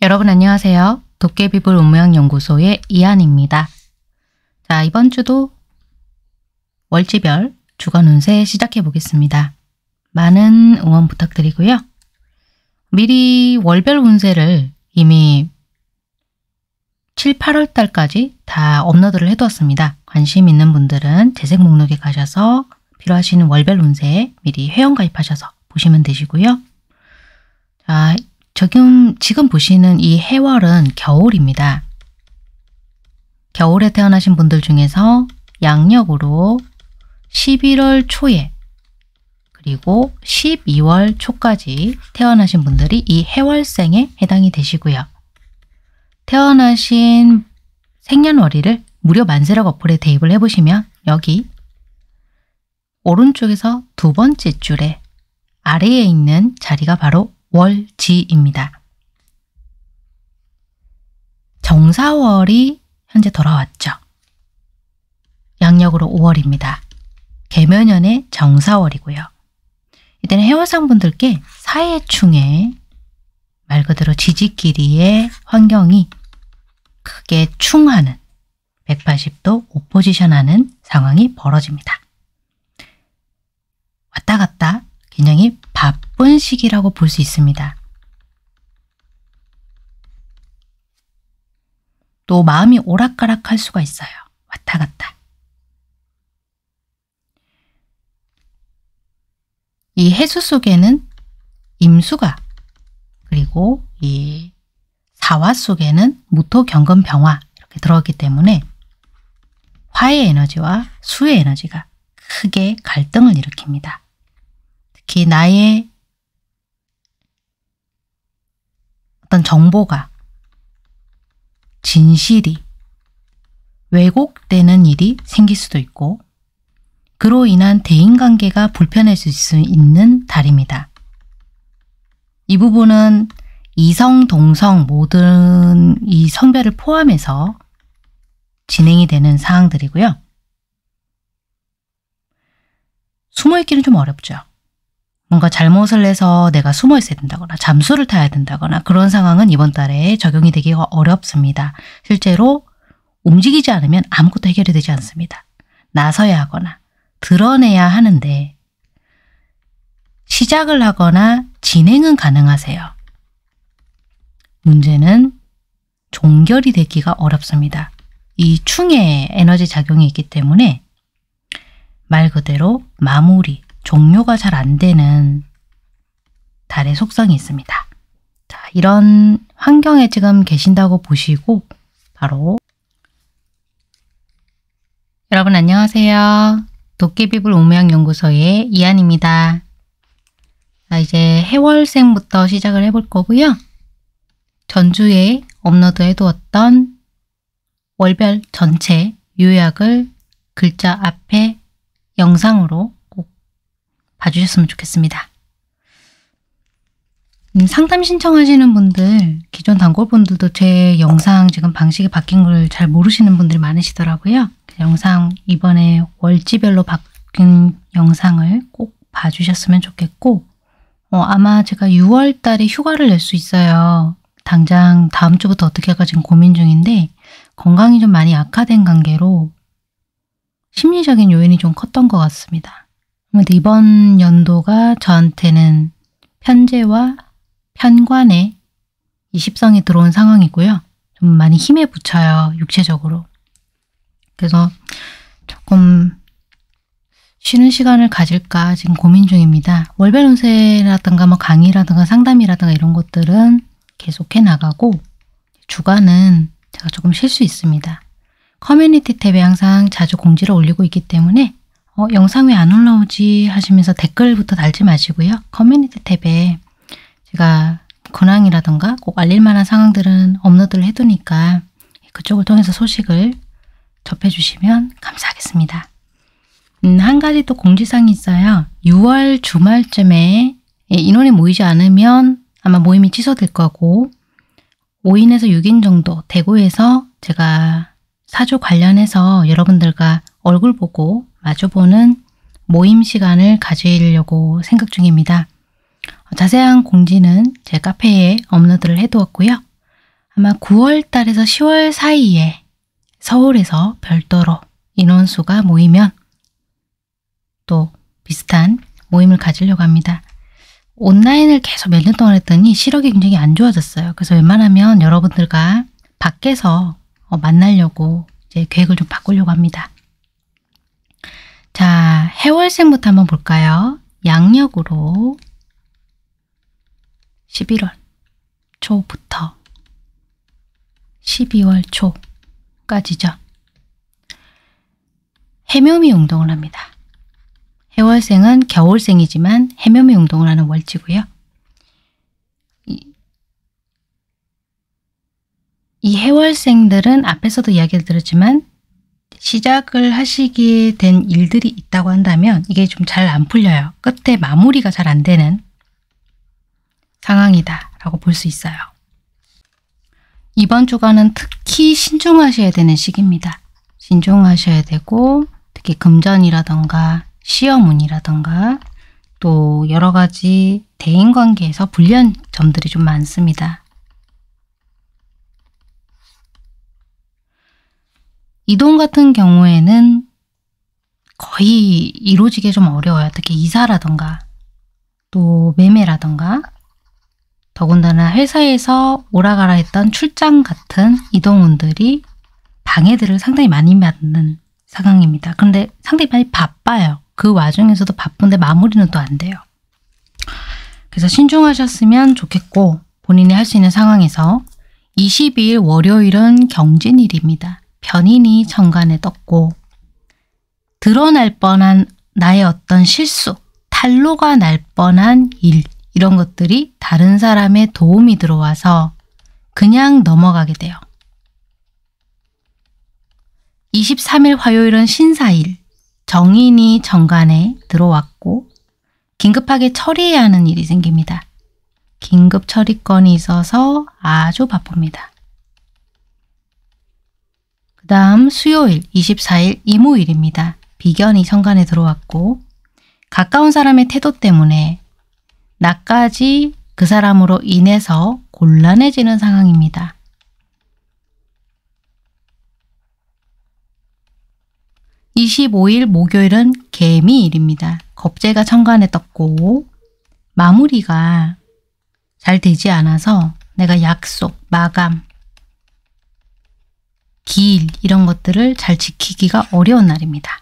여러분 안녕하세요. 도깨비불 운모양연구소의 이한입니다. 자, 이번 주도 월지별 주간 운세 시작해 보겠습니다. 많은 응원 부탁드리고요. 미리 월별 운세를 이미 7, 8월 달까지 다 업로드를 해두었습니다. 관심 있는 분들은 재생 목록에 가셔서 필요하신 월별 운세 미리 회원 가입하셔서 보시면 되시고요. 자. 지금 보시는 이 해월은 겨울입니다. 겨울에 태어나신 분들 중에서 양력으로 11월 초에 그리고 12월 초까지 태어나신 분들이 이 해월생에 해당이 되시고요. 태어나신 생년월일을 무료 만세력 어플에 대입을 해보시면 여기 오른쪽에서 두 번째 줄에 아래에 있는 자리가 바로 월지입니다. 정사월이 현재 돌아왔죠. 양력으로 5월입니다. 계묘년의 정사월이고요. 이때는 해월상 분들께 사해충의 말 그대로 지지끼리의 환경이 크게 충하는 180도 오포지션하는 상황이 벌어집니다. 왔다 갔다 굉장히 바쁜 시기라고 볼 수 있습니다. 또 마음이 오락가락 할 수가 있어요. 왔다 갔다. 이 해수 속에는 임수가 그리고 이 사화 속에는 무토, 경금, 병화 이렇게 들어왔기 때문에 화의 에너지와 수의 에너지가 크게 갈등을 일으킵니다. 특히 나의 어떤 정보가 진실이 왜곡되는 일이 생길 수도 있고 그로 인한 대인관계가 불편해질 수 있는 달입니다. 이 부분은 이성, 동성 모든 이 성별을 포함해서 진행이 되는 사항들이고요. 숨어있기는 좀 어렵죠. 뭔가 잘못을 해서 내가 숨어 있어야 된다거나 잠수를 타야 된다거나 그런 상황은 이번 달에 적용이 되기가 어렵습니다. 실제로 움직이지 않으면 아무것도 해결이 되지 않습니다. 나서야 하거나 드러내야 하는데 시작을 하거나 진행은 가능하세요. 문제는 종결이 되기가 어렵습니다. 이 충의 에너지 작용이 있기 때문에 말 그대로 마무리, 종료가 잘 안 되는 달의 속성이 있습니다. 자, 이런 환경에 지금 계신다고 보시고 바로 여러분 안녕하세요. 도깨비불 운모양연구소의 이한입니다. 자, 이제 해월생부터 시작을 해볼 거고요. 전주에 업로드 해두었던 월별 전체 요약을 글자 앞에 영상으로 봐주셨으면 좋겠습니다. 상담 신청하시는 분들, 기존 단골분들도 제 영상 지금 방식이 바뀐 걸 잘 모르시는 분들이 많으시더라고요. 영상 이번에 월지별로 바뀐 영상을 꼭 봐주셨으면 좋겠고 아마 제가 6월 달에 휴가를 낼 수 있어요. 당장 다음 주부터 어떻게 할까 지금 고민 중인데 건강이 좀 많이 악화된 관계로 심리적인 요인이 좀 컸던 것 같습니다. 이번 연도가 저한테는 편재와 편관의 20성이 들어온 상황이고요. 좀 많이 힘에 부쳐요. 육체적으로. 그래서 조금 쉬는 시간을 가질까 지금 고민 중입니다. 월별 운세라든가 뭐 강의라든가 상담이라든가 이런 것들은 계속해 나가고 주간은 제가 조금 쉴 수 있습니다. 커뮤니티 탭에 항상 자주 공지를 올리고 있기 때문에 영상 왜 안 올라오지 하시면서 댓글부터 달지 마시고요. 커뮤니티 탭에 제가 근황이라던가 꼭 알릴 만한 상황들은 업로드를 해두니까 그쪽을 통해서 소식을 접해주시면 감사하겠습니다. 한 가지 또 공지사항이 있어요. 6월 주말쯤에 인원이 모이지 않으면 아마 모임이 취소될 거고 5인에서 6인 정도 대구에서 제가 사주 관련해서 여러분들과 얼굴 보고 마주보는 모임 시간을 가지려고 생각 중입니다. 자세한 공지는 제 카페에 업로드를 해두었고요. 아마 9월달에서 10월 사이에 서울에서 별도로 인원수가 모이면 또 비슷한 모임을 가지려고 합니다. 온라인을 계속 몇 년 동안 했더니 시력이 굉장히 안 좋아졌어요. 그래서 웬만하면 여러분들과 밖에서 만나려고 이제 계획을 좀 바꾸려고 합니다. 자, 해월생부터 한번 볼까요? 양력으로 11월 초부터 12월 초까지죠. 해묘미 운동을 합니다. 해월생은 겨울생이지만 해묘미 운동을 하는 월지고요. 이 해월생들은 앞에서도 이야기를 들었지만 시작을 하시게 된 일들이 있다고 한다면 이게 좀 잘 안 풀려요. 끝에 마무리가 잘 안 되는 상황이다라고 볼 수 있어요. 이번 주간은 특히 신중하셔야 되는 시기입니다. 신중하셔야 되고 특히 금전이라던가 시험운이라던가 또 여러 가지 대인관계에서 불리한 점들이 좀 많습니다. 이동 같은 경우에는 거의 이루어지기 좀 어려워요. 특히 이사라던가 또 매매라던가 더군다나 회사에서 오라가라 했던 출장 같은 이동운들이 방해들을 상당히 많이 받는 상황입니다. 그런데 상당히 많이 바빠요. 그 와중에서도 바쁜데 마무리는 또 안 돼요. 그래서 신중하셨으면 좋겠고 본인이 할 수 있는 상황에서 22일 월요일은 경진일입니다. 변인이 천간에 떴고 드러날 뻔한 나의 어떤 실수, 탄로가 날 뻔한 일 이런 것들이 다른 사람의 도움이 들어와서 그냥 넘어가게 돼요. 23일 화요일은 신사일, 정인이 천간에 들어왔고 긴급하게 처리해야 하는 일이 생깁니다. 긴급 처리건이 있어서 아주 바쁩니다. 그 다음 수요일 24일 임오일입니다. 비견이 천간에 들어왔고 가까운 사람의 태도 때문에 나까지 그 사람으로 인해서 곤란해지는 상황입니다. 이 25일 목요일은 개미일입니다. 겁재가 천간에 떴고 마무리가 잘 되지 않아서 내가 약속, 마감, 기일 이런 것들을 잘 지키기가 어려운 날입니다.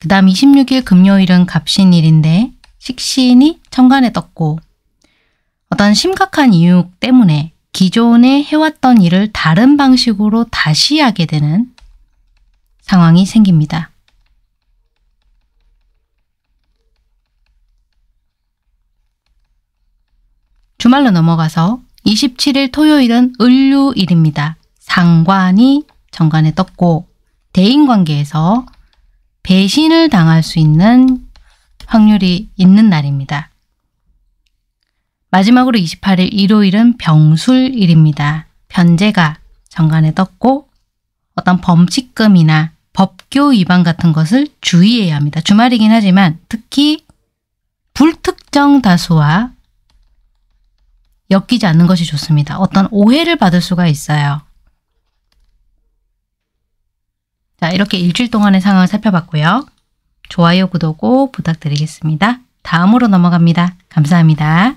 그 다음 26일 금요일은 갑신일인데 식신이 천간에 떴고 어떤 심각한 이유 때문에 기존에 해왔던 일을 다른 방식으로 다시 하게 되는 상황이 생깁니다. 주말로 넘어가서 27일 토요일은 을유일입니다. 상관이 정관에 떴고 대인관계에서 배신을 당할 수 있는 확률이 있는 날입니다. 마지막으로 28일 일요일은 병술일입니다. 편제가 정관에 떴고 어떤 범칙금이나 법규 위반 같은 것을 주의해야 합니다. 주말이긴 하지만 특히 불특정 다수와 엮이지 않는 것이 좋습니다. 어떤 오해를 받을 수가 있어요. 자, 이렇게 일주일 동안의 상황을 살펴봤고요. 좋아요, 구독 꼭 부탁드리겠습니다. 다음으로 넘어갑니다. 감사합니다.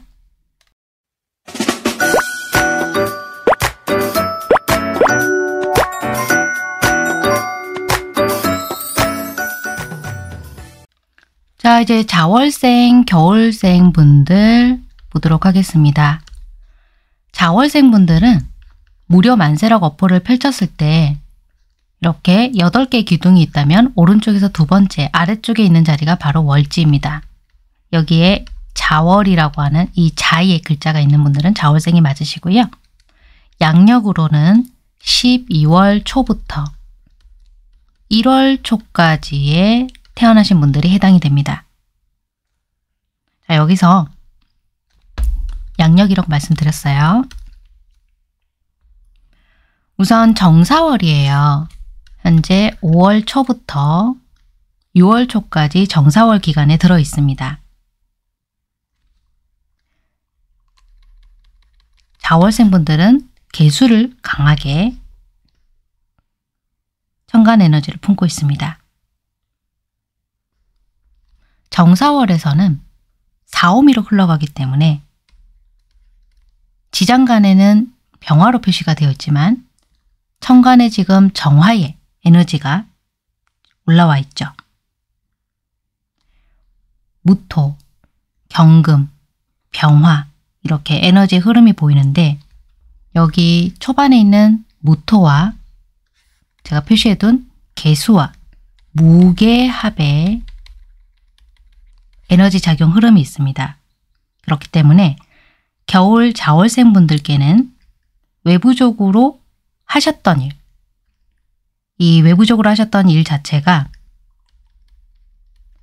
자, 이제 자월생, 겨울생 분들 보도록 하겠습니다. 자월생 분들은 무료 만세력 어플을 펼쳤을 때 이렇게 8개의 기둥이 있다면 오른쪽에서 두 번째 아래쪽에 있는 자리가 바로 월지입니다. 여기에 자월이라고 하는 이 자의 글자가 있는 분들은 자월생이 맞으시고요. 양력으로는 12월 초부터 1월 초까지에 태어나신 분들이 해당이 됩니다. 자, 여기서 양력이라고 말씀드렸어요. 우선 정사월이에요. 현재 5월 초부터 6월 초까지 정사월 기간에 들어 있습니다. 자월생분들은 개수를 강하게 천간에너지를 품고 있습니다. 정사월에서는 사오미로 흘러가기 때문에 지장간에는 병화로 표시가 되었지만 천간에 지금 정화의 에너지가 올라와 있죠. 무토, 경금, 병화 이렇게 에너지의 흐름이 보이는데 여기 초반에 있는 무토와 제가 표시해둔 개수와 무게합의 에너지 작용 흐름이 있습니다. 그렇기 때문에 겨울 자월생 분들께는 외부적으로 하셨던 일, 이 외부적으로 하셨던 일 자체가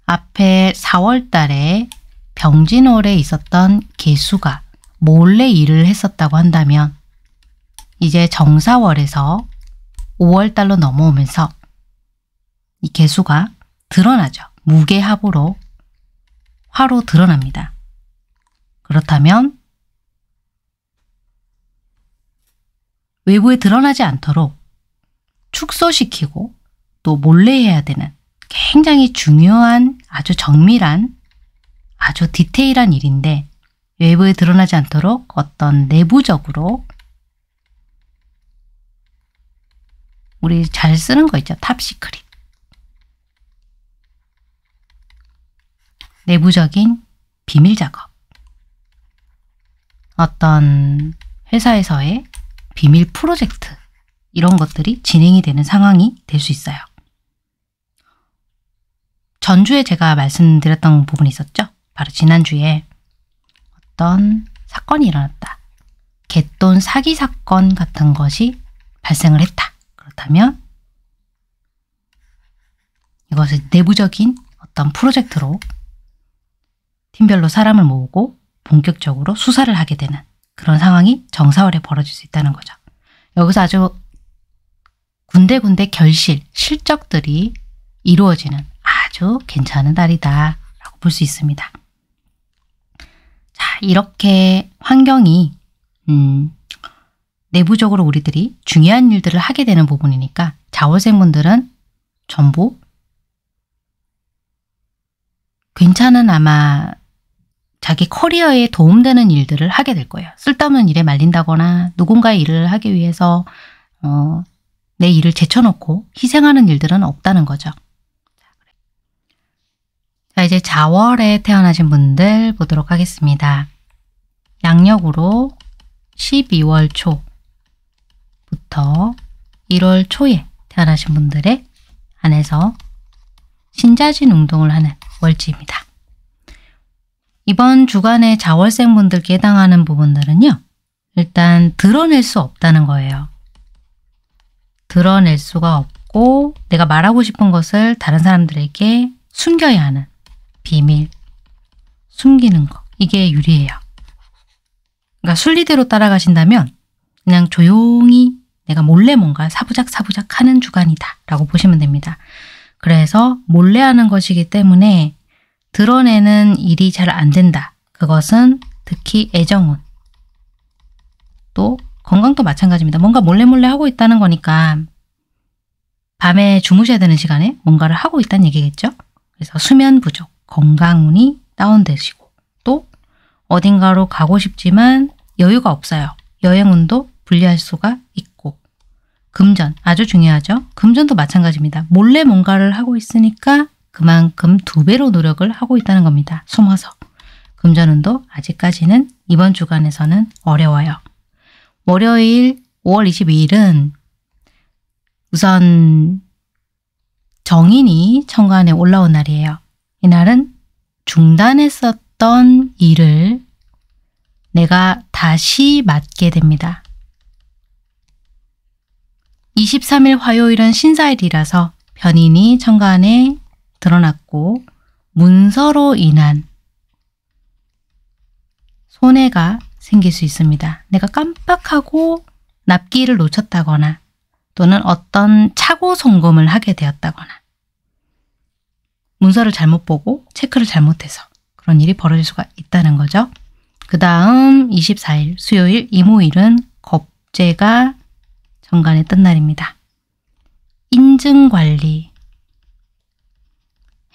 앞에 4월달에 병진월에 있었던 개수가 몰래 일을 했었다고 한다면 이제 정사월에서 5월달로 넘어오면서 이 개수가 드러나죠. 무게합으로 화로 드러납니다. 그렇다면 외부에 드러나지 않도록 축소시키고 또 몰래 해야 되는 굉장히 중요한 아주 정밀한 아주 디테일한 일인데 외부에 드러나지 않도록 어떤 내부적으로 우리 잘 쓰는 거 있죠. 탑시크릿. 내부적인 비밀 작업. 어떤 회사에서의 비밀 프로젝트 이런 것들이 진행이 되는 상황이 될 수 있어요. 전주에 제가 말씀드렸던 부분이 있었죠. 바로 지난주에 어떤 사건이 일어났다. 갯돈 사기 사건 같은 것이 발생을 했다. 그렇다면 이것을 내부적인 어떤 프로젝트로 팀별로 사람을 모으고 본격적으로 수사를 하게 되는 그런 상황이 정사월에 벌어질 수 있다는 거죠. 여기서 아주 군데군데 결실, 실적들이 이루어지는 아주 괜찮은 달이다 라고 볼 수 있습니다. 자, 이렇게 환경이 내부적으로 우리들이 중요한 일들을 하게 되는 부분이니까 자월생분들은 전부 괜찮은 아마 자기 커리어에 도움되는 일들을 하게 될 거예요. 쓸데없는 일에 말린다거나 누군가의 일을 하기 위해서 내 일을 제쳐놓고 희생하는 일들은 없다는 거죠. 자, 이제 자월에 태어나신 분들 보도록 하겠습니다. 양력으로 12월 초부터 1월 초에 태어나신 분들에 한해서 신자진 운동을 하는 월지입니다. 이번 주간에 자월생 분들께 해당하는 부분들은요. 일단 드러낼 수 없다는 거예요. 드러낼 수가 없고 내가 말하고 싶은 것을 다른 사람들에게 숨겨야 하는 비밀, 숨기는 거 이게 유리해요. 그러니까 순리대로 따라가신다면 그냥 조용히 내가 몰래 뭔가 사부작 하는 주간이다 라고 보시면 됩니다. 그래서 몰래 하는 것이기 때문에 드러내는 일이 잘 안 된다. 그것은 특히 애정운 또 건강도 마찬가지입니다. 뭔가 몰래 하고 있다는 거니까 밤에 주무셔야 되는 시간에 뭔가를 하고 있다는 얘기겠죠. 그래서 수면 부족, 건강운이 다운되시고 또 어딘가로 가고 싶지만 여유가 없어요. 여행운도 불리할 수가 있고 금전, 아주 중요하죠. 금전도 마찬가지입니다. 몰래 뭔가를 하고 있으니까 그만큼 2배로 노력을 하고 있다는 겁니다. 숨어서. 금전운도 아직까지는 이번 주간에서는 어려워요. 월요일 5월 22일은 우선 정인이 천간에 올라온 날이에요. 이날은 중단했었던 일을 내가 다시 맡게 됩니다. 23일 화요일은 신사일이라서 변인이 천간에 드러났고 문서로 인한 손해가 생길 수 있습니다. 내가 깜빡하고 납기를 놓쳤다거나 또는 어떤 착오 송금을 하게 되었다거나 문서를 잘못 보고 체크를 잘못해서 그런 일이 벌어질 수가 있다는 거죠. 그 다음 24일 수요일 이모일은 겁재가 정관에 뜬 날입니다. 인증관리,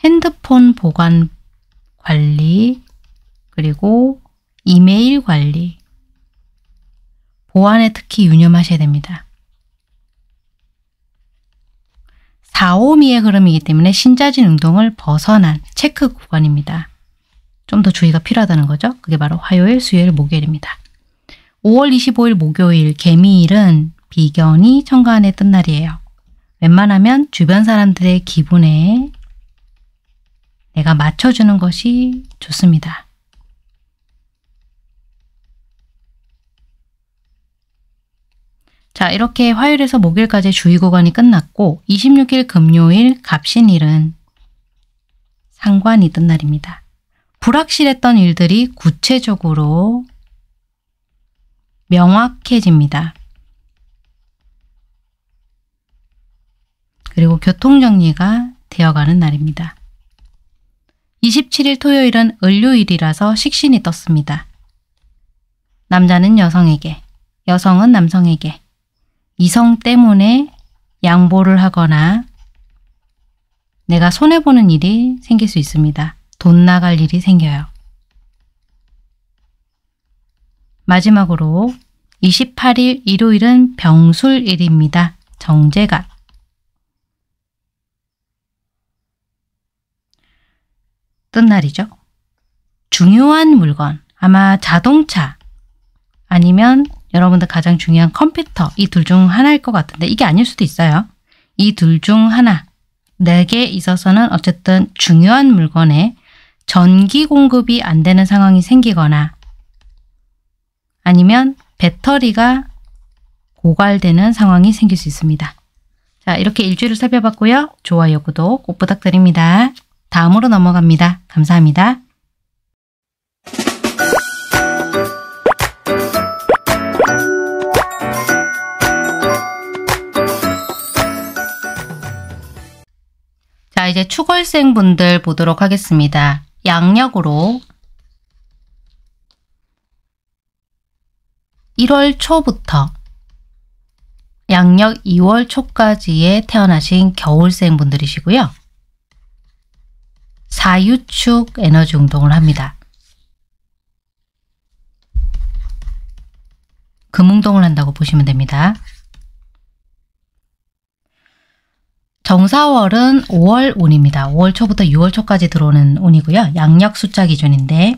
핸드폰 보관 관리, 그리고 이메일 관리, 보안에 특히 유념하셔야 됩니다. 사오미의 흐름이기 때문에 신자진 운동을 벗어난 체크 구간입니다. 좀 더 주의가 필요하다는 거죠. 그게 바로 화요일, 수요일, 목요일입니다. 5월 25일 목요일 개미일은 비견이 천간에 뜬 날이에요. 웬만하면 주변 사람들의 기분에 내가 맞춰주는 것이 좋습니다. 자, 이렇게 화요일에서 목요일까지 주의 구간이 끝났고 26일 금요일 갑신일은 상관이 뜬 날입니다. 불확실했던 일들이 구체적으로 명확해집니다. 그리고 교통정리가 되어가는 날입니다. 27일 토요일은 을료일이라서 식신이 떴습니다. 남자는 여성에게, 여성은 남성에게 이성 때문에 양보를 하거나 내가 손해보는 일이 생길 수 있습니다. 돈 나갈 일이 생겨요. 마지막으로 28일 일요일은 병술일입니다. 정제가. 뜬 날이죠. 중요한 물건, 아마 자동차 아니면 여러분들 가장 중요한 컴퓨터 이 둘 중 하나일 것 같은데 이게 아닐 수도 있어요. 이 둘 중 하나, 내게 있어서는 어쨌든 중요한 물건에 전기 공급이 안 되는 상황이 생기거나 아니면 배터리가 고갈되는 상황이 생길 수 있습니다. 자, 이렇게 일주일을 살펴봤고요. 좋아요, 구독 꼭 부탁드립니다. 다음으로 넘어갑니다. 감사합니다. 자, 이제 추월생 분들 보도록 하겠습니다. 양력으로 1월 초부터 양력 2월 초까지에 태어나신 겨울생 분들이시고요. 사유축 에너지 운동을 합니다. 금운동을 한다고 보시면 됩니다. 정사월은 5월 운입니다. 5월 초부터 6월 초까지 들어오는 운이고요. 양력 숫자 기준인데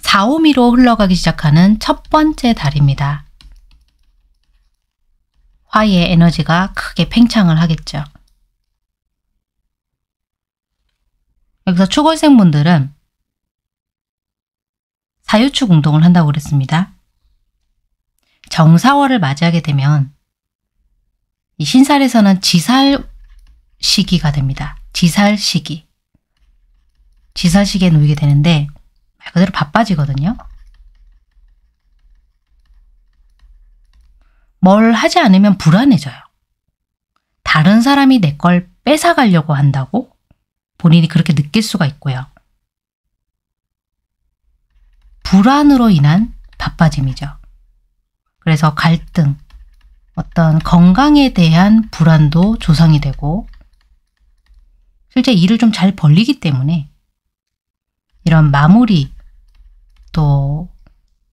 사오미로 흘러가기 시작하는 첫 번째 달입니다. 화의 에너지가 크게 팽창을 하겠죠. 여기서 추월생분들은 사유축 운동을 한다고 그랬습니다. 정사월을 맞이하게 되면 이 신살에서는 지살 시기가 됩니다. 지살 시기. 지살 시기에 놓이게 되는데 말 그대로 바빠지거든요. 뭘 하지 않으면 불안해져요. 다른 사람이 내 걸 뺏어가려고 한다고 본인이 그렇게 느낄 수가 있고요. 불안으로 인한 바빠짐이죠. 그래서 갈등, 어떤 건강에 대한 불안도 조성이 되고 실제 일을 좀 잘 벌리기 때문에 이런 마무리, 또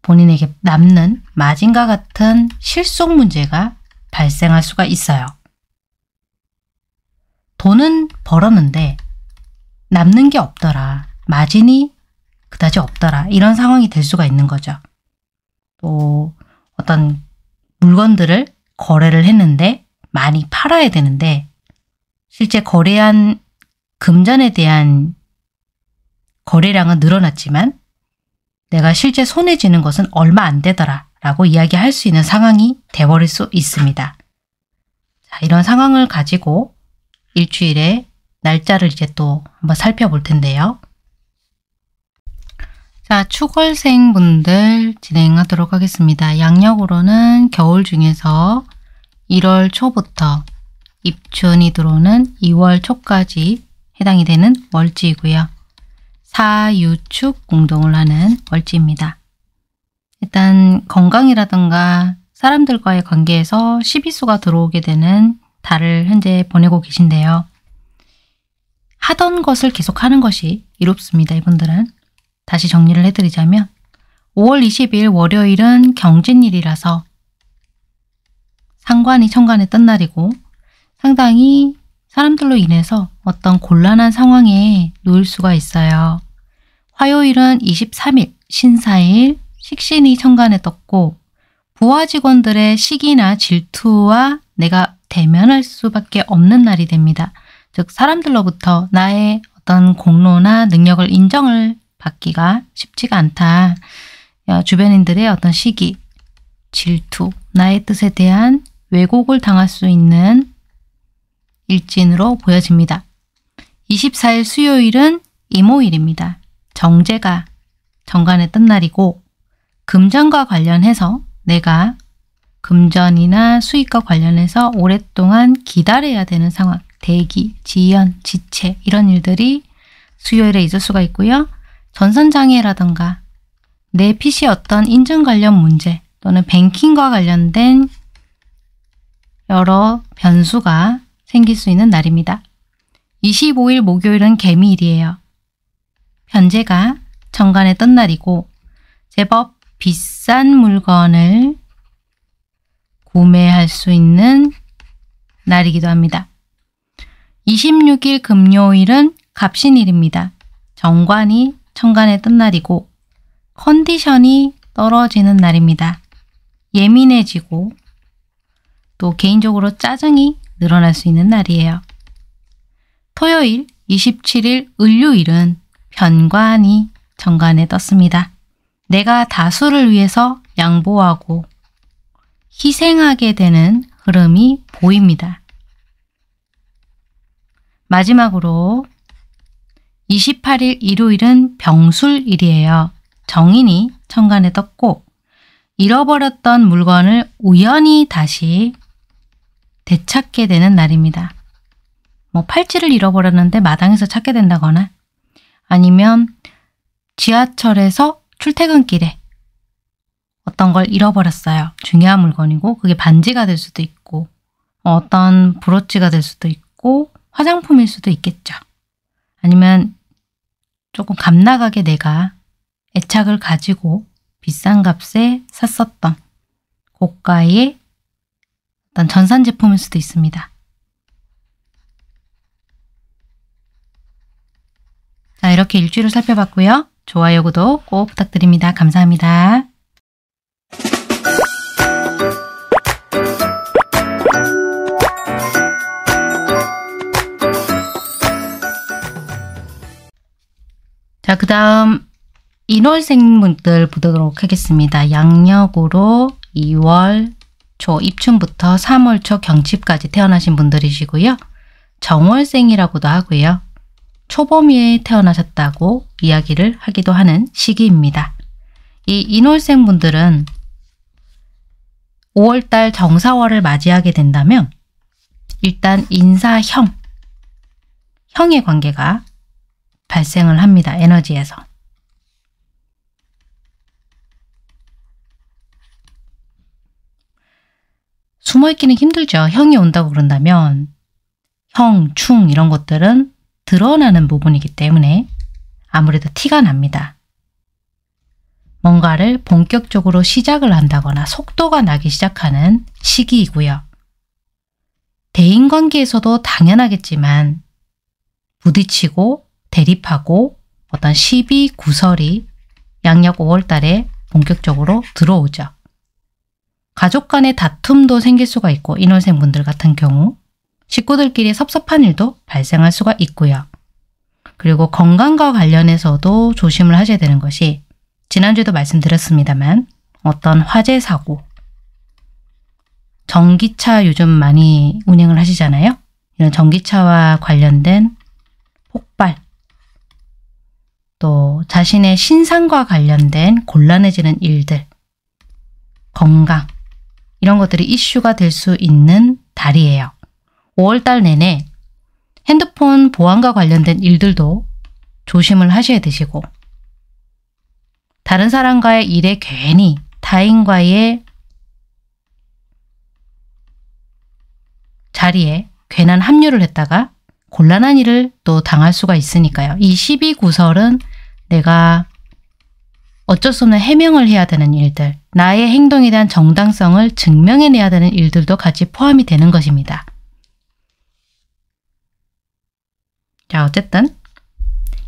본인에게 남는 마진과 같은 실속 문제가 발생할 수가 있어요. 돈은 벌었는데 남는 게 없더라, 마진이 그다지 없더라, 이런 상황이 될 수가 있는 거죠. 또 어떤 물건들을 거래를 했는데 많이 팔아야 되는데 실제 거래한 금전에 대한 거래량은 늘어났지만 내가 실제 손해 지는 것은 얼마 안 되더라 라고 이야기할 수 있는 상황이 돼버릴 수 있습니다. 이런 상황을 가지고 일주일에 날짜를 이제 또 한번 살펴볼 텐데요. 자, 추월생 분들 진행하도록 하겠습니다. 양력으로는 겨울 중에서 1월 초부터 입춘이 들어오는 2월 초까지 해당이 되는 월지이고요. 사유축 공동을 하는 월지입니다. 일단 건강이라든가 사람들과의 관계에서 십이수가 들어오게 되는 달을 현재 보내고 계신데요. 하던 것을 계속하는 것이 이롭습니다. 이분들은 다시 정리를 해드리자면 5월 20일 월요일은 경진일이라서 상관이 천간에 뜬 날이고 상당히 사람들로 인해서 어떤 곤란한 상황에 놓일 수가 있어요. 화요일은 23일 신사일 식신이 천간에 떴고 부하 직원들의 시기나 질투와 내가 대면할 수밖에 없는 날이 됩니다. 즉 사람들로부터 나의 어떤 공로나 능력을 인정을 받기가 쉽지가 않다. 주변인들의 어떤 시기, 질투, 나의 뜻에 대한 왜곡을 당할 수 있는 일진으로 보여집니다. 24일 수요일은 임오일입니다. 정제가 정관에 뜬 날이고 금전과 관련해서 내가 금전이나 수익과 관련해서 오랫동안 기다려야 되는 상황, 대기, 지연, 지체 이런 일들이 수요일에 있을 수가 있고요. 전선장애라든가 내 PC의 어떤 인증 관련 문제 또는 뱅킹과 관련된 여러 변수가 생길 수 있는 날입니다. 25일 목요일은 개미일이에요. 편재가 정관에 뜬 날이고 제법 비싼 물건을 구매할 수 있는 날이기도 합니다. 26일 금요일은 갑신일입니다. 정관이 천간에 뜬 날이고 컨디션이 떨어지는 날입니다. 예민해지고 또 개인적으로 짜증이 늘어날 수 있는 날이에요. 토요일 27일 을요일은 편관이 정관에 떴습니다. 내가 다수를 위해서 양보하고 희생하게 되는 흐름이 보입니다. 마지막으로 28일 일요일은 병술일이에요. 정인이 천간에 떴고 잃어버렸던 물건을 우연히 다시 되찾게 되는 날입니다. 뭐 팔찌를 잃어버렸는데 마당에서 찾게 된다거나 아니면 지하철에서 출퇴근길에 어떤 걸 잃어버렸어요. 중요한 물건이고 그게 반지가 될 수도 있고 어떤 브로치가 될 수도 있고 화장품일 수도 있겠죠. 아니면 조금 값나가게 내가 애착을 가지고 비싼 값에 샀었던 고가의 어떤 전산 제품일 수도 있습니다. 자, 이렇게 일주일을 살펴봤고요. 좋아요, 구독 꼭 부탁드립니다. 감사합니다. 자, 그 다음 인월생 분들 보도록 하겠습니다. 양력으로 2월 초 입춘부터 3월 초 경칩까지 태어나신 분들이시고요. 정월생이라고도 하고요. 초봄에 태어나셨다고 이야기를 하기도 하는 시기입니다. 이 인월생 분들은 5월달 정사월을 맞이하게 된다면 일단 인사형, 형의 관계가 발생을 합니다. 에너지에서. 숨어있기는 힘들죠. 형이 온다고 그런다면 형, 충 이런 것들은 드러나는 부분이기 때문에 아무래도 티가 납니다. 뭔가를 본격적으로 시작을 한다거나 속도가 나기 시작하는 시기이고요. 대인관계에서도 당연하겠지만 부딪히고 대립하고 어떤 시비 구설이 양력 5월달에 본격적으로 들어오죠. 가족 간의 다툼도 생길 수가 있고 인월생 분들 같은 경우 식구들끼리 섭섭한 일도 발생할 수가 있고요. 그리고 건강과 관련해서도 조심을 하셔야 되는 것이 지난주에도 말씀드렸습니다만 어떤 화재 사고, 전기차 요즘 많이 운행을 하시잖아요. 이런 전기차와 관련된 폭발, 또 자신의 신상과 관련된 곤란해지는 일들, 건강, 이런 것들이 이슈가 될 수 있는 달이에요. 5월달 내내 핸드폰 보안과 관련된 일들도 조심을 하셔야 되시고, 다른 사람과의 일에 괜히 타인과의 자리에 괜한 합류를 했다가 곤란한 일을 또 당할 수가 있으니까요. 이 12구설은 내가 어쩔 수 없는 해명을 해야 되는 일들, 나의 행동에 대한 정당성을 증명해내야 되는 일들도 같이 포함이 되는 것입니다. 자, 어쨌든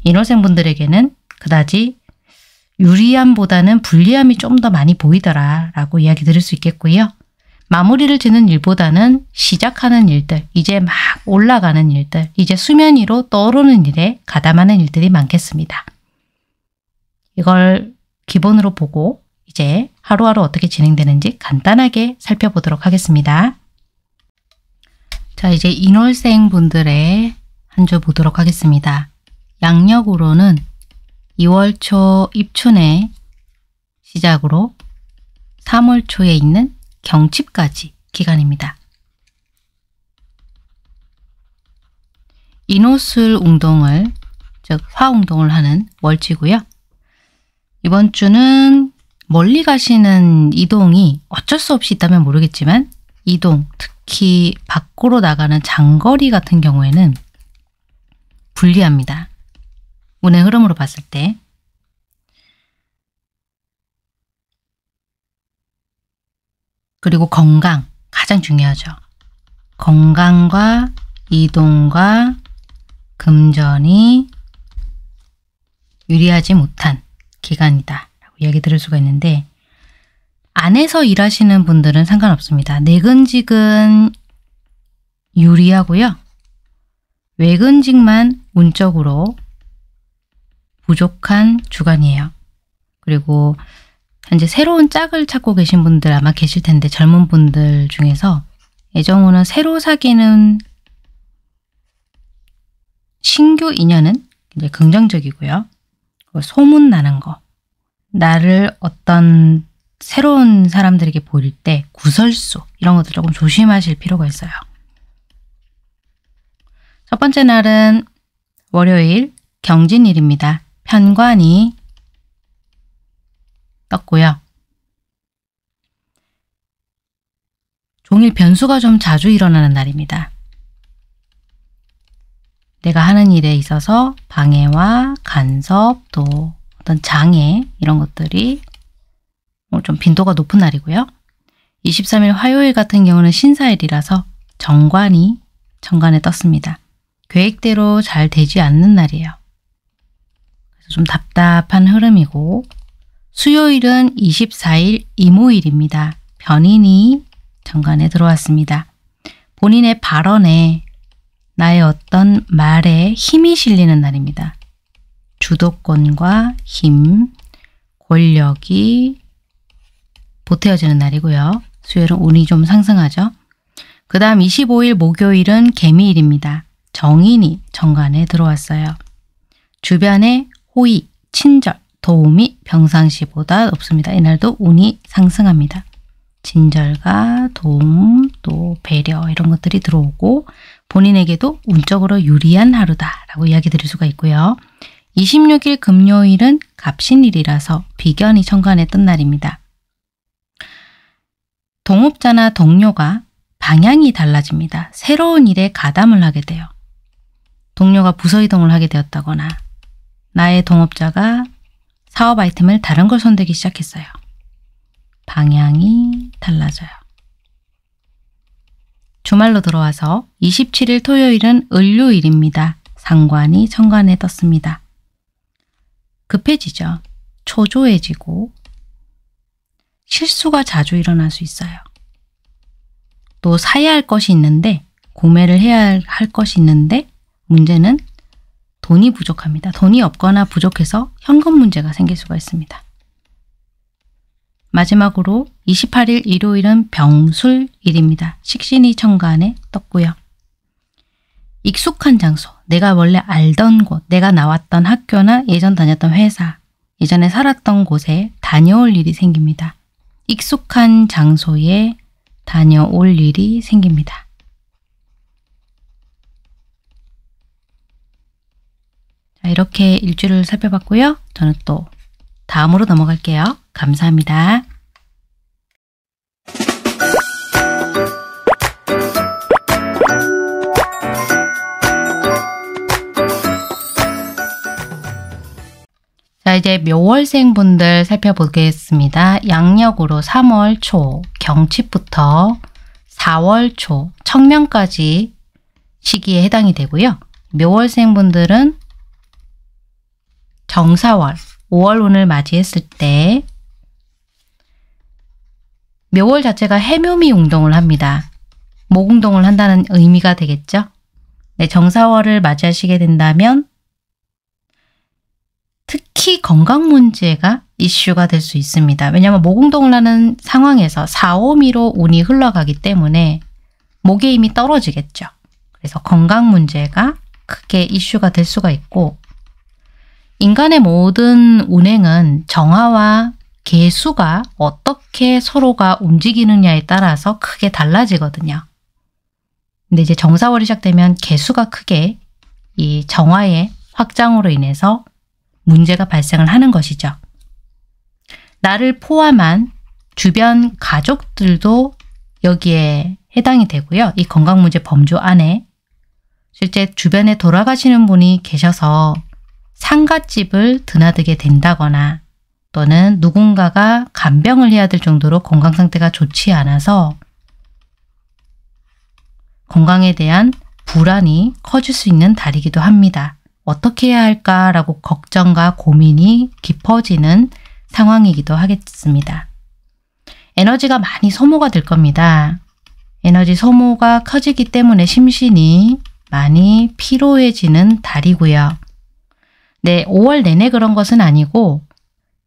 인월생분들에게는 그다지 유리함보다는 불리함이 좀 더 많이 보이더라 라고 이야기 드릴 수 있겠고요. 마무리를 짓는 일보다는 시작하는 일들, 이제 막 올라가는 일들, 이제 수면 위로 떠오르는 일에 가담하는 일들이 많겠습니다. 이걸 기본으로 보고 이제 하루하루 어떻게 진행되는지 간단하게 살펴보도록 하겠습니다. 자, 이제 인월생 분들의 한 주 보도록 하겠습니다. 양력으로는 2월 초 입춘에 시작으로 3월 초에 있는 경칩까지 기간입니다. 인오술 운동을, 즉 화운동을 하는 월치고요. 이번 주는 멀리 가시는 이동이 어쩔 수 없이 있다면 모르겠지만 이동, 특히 밖으로 나가는 장거리 같은 경우에는 불리합니다. 운의 흐름으로 봤을 때. 그리고 건강, 가장 중요하죠. 건강과 이동과 금전이 유리하지 못한 기간이다 라고 이야기 들을 수가 있는데, 안에서 일하시는 분들은 상관없습니다. 내근직은 유리하고요. 외근직만 운적으로 부족한 주간이에요. 그리고 현재 새로운 짝을 찾고 계신 분들 아마 계실 텐데, 젊은 분들 중에서 애정우는 새로 사귀는 신규 인연은 이제 긍정적이고요. 소문나는 거, 나를 어떤 새로운 사람들에게 보일 때 구설수, 이런 것들 조금 조심하실 필요가 있어요. 첫 번째 날은 월요일 경진일입니다. 편관이 떴고요. 종일 변수가 좀 자주 일어나는 날입니다. 내가 하는 일에 있어서 방해와 간섭, 또 어떤 장애, 이런 것들이 좀 빈도가 높은 날이고요. 23일 화요일 같은 경우는 신사일이라서 정관이 정관에 떴습니다. 계획대로 잘 되지 않는 날이에요. 그래서 좀 답답한 흐름이고, 수요일은 24일 이모일입니다. 변인이 정관에 들어왔습니다. 본인의 발언에, 나의 어떤 말에 힘이 실리는 날입니다. 주도권과 힘, 권력이 보태어지는 날이고요. 수요일은 운이 좀 상승하죠. 그 다음 25일 목요일은 개미일입니다. 정인이 정관에 들어왔어요. 주변의 호의, 친절, 도움이 평상시보다 높습니다. 이날도 운이 상승합니다. 친절과 도움, 또 배려, 이런 것들이 들어오고, 본인에게도 운적으로 유리한 하루다라고 이야기 드릴 수가 있고요. 26일 금요일은 갑신일이라서 비견이 천간에 뜬 날입니다. 동업자나 동료가 방향이 달라집니다. 새로운 일에 가담을 하게 돼요. 동료가 부서 이동을 하게 되었다거나, 나의 동업자가 사업 아이템을 다른 걸 손대기 시작했어요. 방향이 달라져요. 주말로 들어와서 27일 토요일은 을료일입니다. 상관이 천간에 떴습니다. 급해지죠. 초조해지고 실수가 자주 일어날 수 있어요. 또 사야 할 것이 있는데, 구매를 해야 할 것이 있는데, 문제는 돈이 부족합니다. 돈이 없거나 부족해서 현금 문제가 생길 수가 있습니다. 마지막으로 28일 일요일은 병술일입니다. 식신이 천간에 떴고요. 익숙한 장소, 내가 원래 알던 곳, 내가 나왔던 학교나 예전 다녔던 회사, 예전에 살았던 곳에 다녀올 일이 생깁니다. 익숙한 장소에 다녀올 일이 생깁니다. 자, 이렇게 일주를 살펴봤고요. 저는 또 다음으로 넘어갈게요. 감사합니다. 자, 이제 묘월생 분들 살펴보겠습니다. 양력으로 3월 초 경칩부터 4월 초 청명까지 시기에 해당이 되고요. 묘월생 분들은 정사월 5월운을 맞이했을 때 묘월 자체가 해묘미 운동을 합니다. 목운동을 한다는 의미가 되겠죠. 네, 정사월을 맞이하시게 된다면 특히 건강 문제가 이슈가 될 수 있습니다. 왜냐하면 목운동을 하는 상황에서 4-5미로 운이 흘러가기 때문에 목의 힘이 떨어지겠죠. 그래서 건강 문제가 크게 이슈가 될 수가 있고, 인간의 모든 운행은 정화와 개수가 어떻게 서로가 움직이느냐에 따라서 크게 달라지거든요. 근데 이제 정사월이 시작되면 개수가 크게 이 정화의 확장으로 인해서 문제가 발생을 하는 것이죠. 나를 포함한 주변 가족들도 여기에 해당이 되고요. 이 건강문제 범주 안에 실제 주변에 돌아가시는 분이 계셔서 상갓집을 드나들게 된다거나, 또는 누군가가 간병을 해야 될 정도로 건강 상태가 좋지 않아서 건강에 대한 불안이 커질 수 있는 달이기도 합니다. 어떻게 해야 할까라고 걱정과 고민이 깊어지는 상황이기도 하겠습니다. 에너지가 많이 소모가 될 겁니다. 에너지 소모가 커지기 때문에 심신이 많이 피로해지는 달이고요. 네, 5월 내내 그런 것은 아니고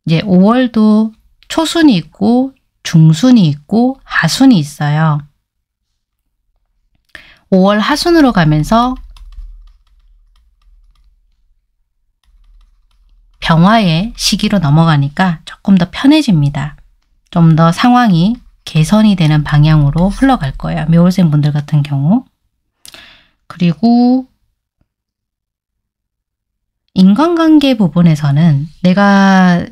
이제 5월도 초순이 있고 중순이 있고 하순이 있어요. 5월 하순으로 가면서 병화의 시기로 넘어가니까 조금 더 편해집니다. 좀 더 상황이 개선이 되는 방향으로 흘러갈 거예요. 묘월생 분들 같은 경우. 그리고 인간관계 부분에서는 내가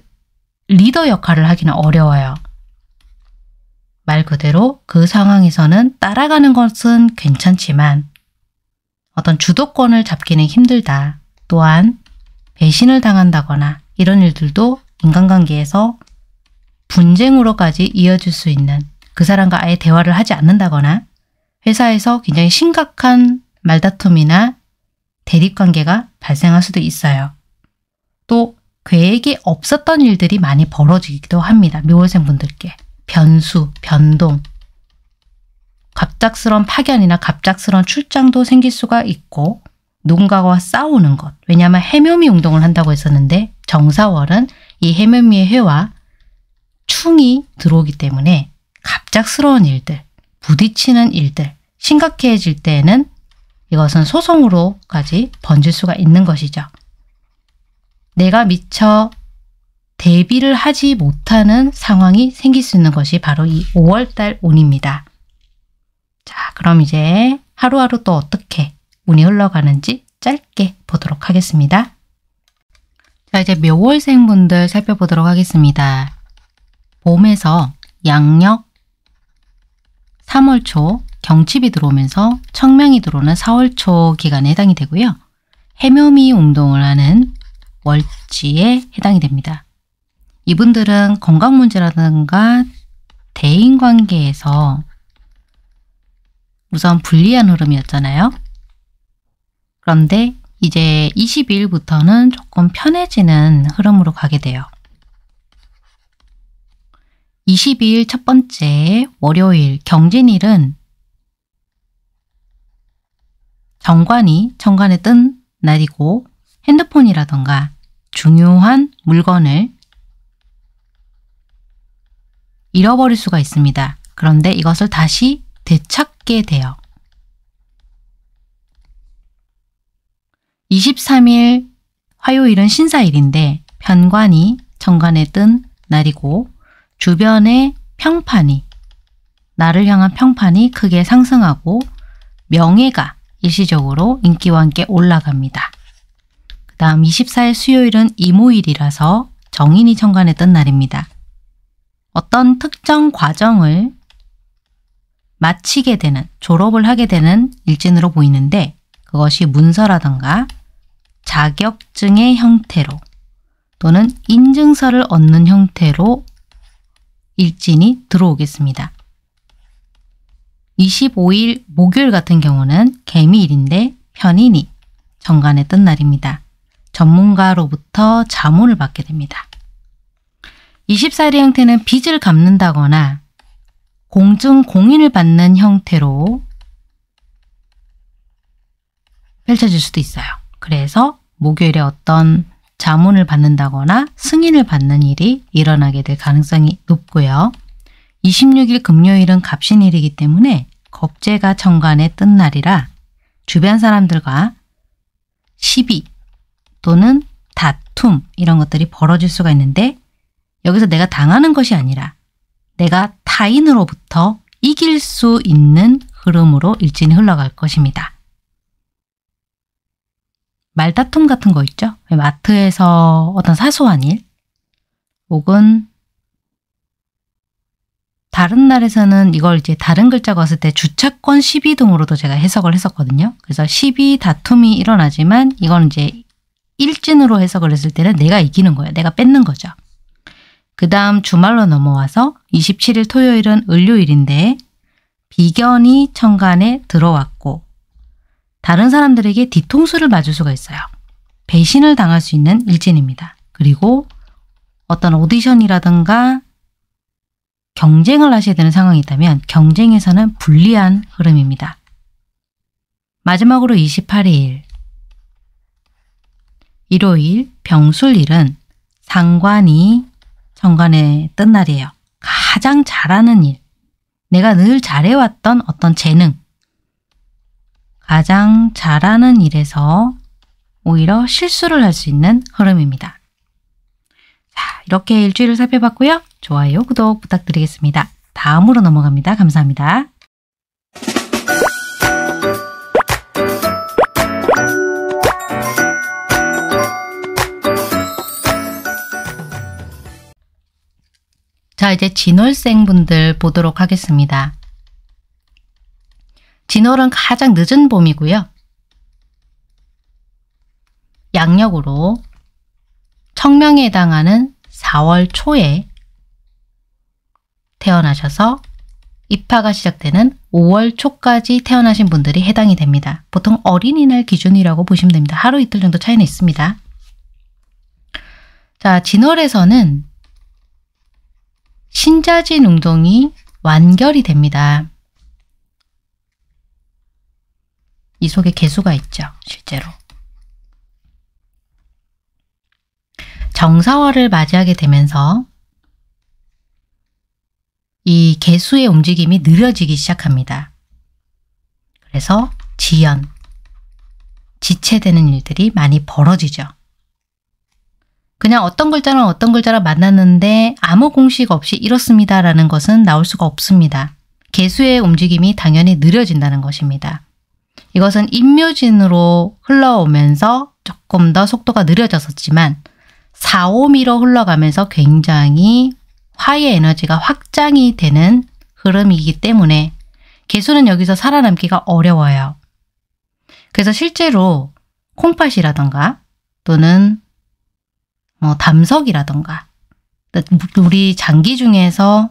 리더 역할을 하기는 어려워요. 말 그대로 그 상황에서는 따라가는 것은 괜찮지만 어떤 주도권을 잡기는 힘들다. 또한 배신을 당한다거나 이런 일들도 인간관계에서 분쟁으로까지 이어질 수 있는, 그 사람과 아예 대화를 하지 않는다거나 회사에서 굉장히 심각한 말다툼이나 대립관계가 발생할 수도 있어요. 또 계획이 없었던 일들이 많이 벌어지기도 합니다. 묘월생 분들께 변수, 변동, 갑작스러운 파견이나 갑작스러운 출장도 생길 수가 있고, 누군가와 싸우는 것. 왜냐하면 해묘미 운동을 한다고 했었는데 정사월은 이 해묘미의 해와 충이 들어오기 때문에 갑작스러운 일들, 부딪히는 일들, 심각해질 때에는 이것은 소송으로까지 번질 수가 있는 것이죠. 내가 미처 대비를 하지 못하는 상황이 생길 수 있는 것이 바로 이 5월달 운입니다. 자, 그럼 이제 하루하루 또 어떻게 운이 흘러가는지 짧게 보도록 하겠습니다. 자, 이제 묘월생 분들 살펴보도록 하겠습니다. 봄에서 양력 3월 초 경칩이 들어오면서 청명이 들어오는 4월 초 기간에 해당이 되고요. 해묘미 운동을 하는 월지에 해당이 됩니다. 이분들은 건강 문제라든가 대인관계에서 우선 불리한 흐름이었잖아요. 그런데 이제 22일부터는 조금 편해지는 흐름으로 가게 돼요. 22일 첫 번째 월요일 경진일은 정관이 천간에 뜬 날이고, 핸드폰이라던가 중요한 물건을 잃어버릴 수가 있습니다. 그런데 이것을 다시 되찾게 돼요. 23일 화요일은 신사일인데 편관이 정관에 뜬 날이고 주변의 평판이, 나를 향한 평판이 크게 상승하고 명예가 일시적으로 인기와 함께 올라갑니다. 그 다음 24일 수요일은 이모일이라서 정인이 정관에 뜬 날입니다. 어떤 특정 과정을 마치게 되는, 졸업을 하게 되는 일진으로 보이는데 그것이 문서라던가 자격증의 형태로 또는 인증서를 얻는 형태로 일진이 들어오겠습니다. 25일 목요일 같은 경우는 개미일인데 편인이 정관에 뜬 날입니다. 전문가로부터 자문을 받게 됩니다. 24일의 형태는 빚을 갚는다거나 공증 공인을 받는 형태로 펼쳐질 수도 있어요. 그래서 목요일에 어떤 자문을 받는다거나 승인을 받는 일이 일어나게 될 가능성이 높고요. 26일 금요일은 갑신일이기 때문에 겁재가 정관에 뜬 날이라 주변 사람들과 시비 또는 다툼 이런 것들이 벌어질 수가 있는데 여기서 내가 당하는 것이 아니라 내가 타인으로부터 이길 수 있는 흐름으로 일진이 흘러갈 것입니다. 말다툼 같은 거 있죠? 마트에서 어떤 사소한 일 혹은 다른 날에서는 이걸 이제 다른 글자가 왔을 때 주차권 시비 등으로도 제가 해석을 했었거든요. 그래서 시비, 다툼이 일어나지만 이건 이제 일진으로 해석을 했을 때는 내가 이기는 거예요. 내가 뺏는 거죠. 그 다음 주말로 넘어와서 27일 토요일은 을료일인데 비견이 천간에 들어왔고 다른 사람들에게 뒤통수를 맞을 수가 있어요. 배신을 당할 수 있는 일진입니다. 그리고 어떤 오디션이라든가 경쟁을 하셔야 되는 상황이 있다면 경쟁에서는 불리한 흐름입니다. 마지막으로 28일 일요일 병술일은 상관이 정관에 뜬 날이에요. 가장 잘하는 일, 내가 늘 잘해왔던 어떤 재능, 가장 잘하는 일에서 오히려 실수를 할 수 있는 흐름입니다. 자, 이렇게 일주일을 살펴봤고요. 좋아요, 구독 부탁드리겠습니다. 다음으로 넘어갑니다. 감사합니다. 자, 이제 진월생분들 보도록 하겠습니다. 진월은 가장 늦은 봄이고요. 양력으로 청명에 해당하는 4월 초에 태어나셔서 입하가 시작되는 5월 초까지 태어나신 분들이 해당이 됩니다. 보통 어린이날 기준이라고 보시면 됩니다. 하루 이틀 정도 차이는 있습니다. 자, 진월에서는 신자진 운동이 완결이 됩니다. 이 속에 개수가 있죠, 실제로. 정사월을 맞이하게 되면서 이 개수의 움직임이 느려지기 시작합니다. 그래서 지연, 지체되는 일들이 많이 벌어지죠. 그냥 어떤 글자랑 어떤 글자랑 만났는데 아무 공식 없이 이렇습니다라는 것은 나올 수가 없습니다. 개수의 움직임이 당연히 느려진다는 것입니다. 이것은 임묘진으로 흘러오면서 조금 더 속도가 느려졌었지만 4-5미로 흘러가면서 굉장히 화의 에너지가 확장이 되는 흐름이기 때문에 개수는 여기서 살아남기가 어려워요. 그래서 실제로 콩팥이라던가 또는 뭐 담석이라던가 우리 장기 중에서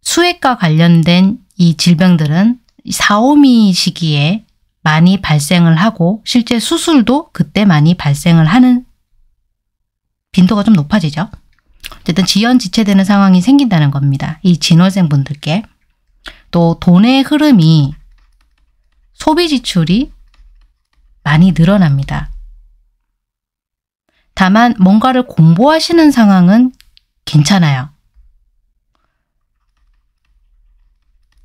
수액과 관련된 이 질병들은 4-5미 시기에 많이 발생을 하고 실제 수술도 그때 많이 발생을 하는 빈도가 좀 높아지죠. 어쨌든 지연 지체되는 상황이 생긴다는 겁니다. 이 진월생 분들께. 또 돈의 흐름이, 소비 지출이 많이 늘어납니다. 다만 뭔가를 공부하시는 상황은 괜찮아요.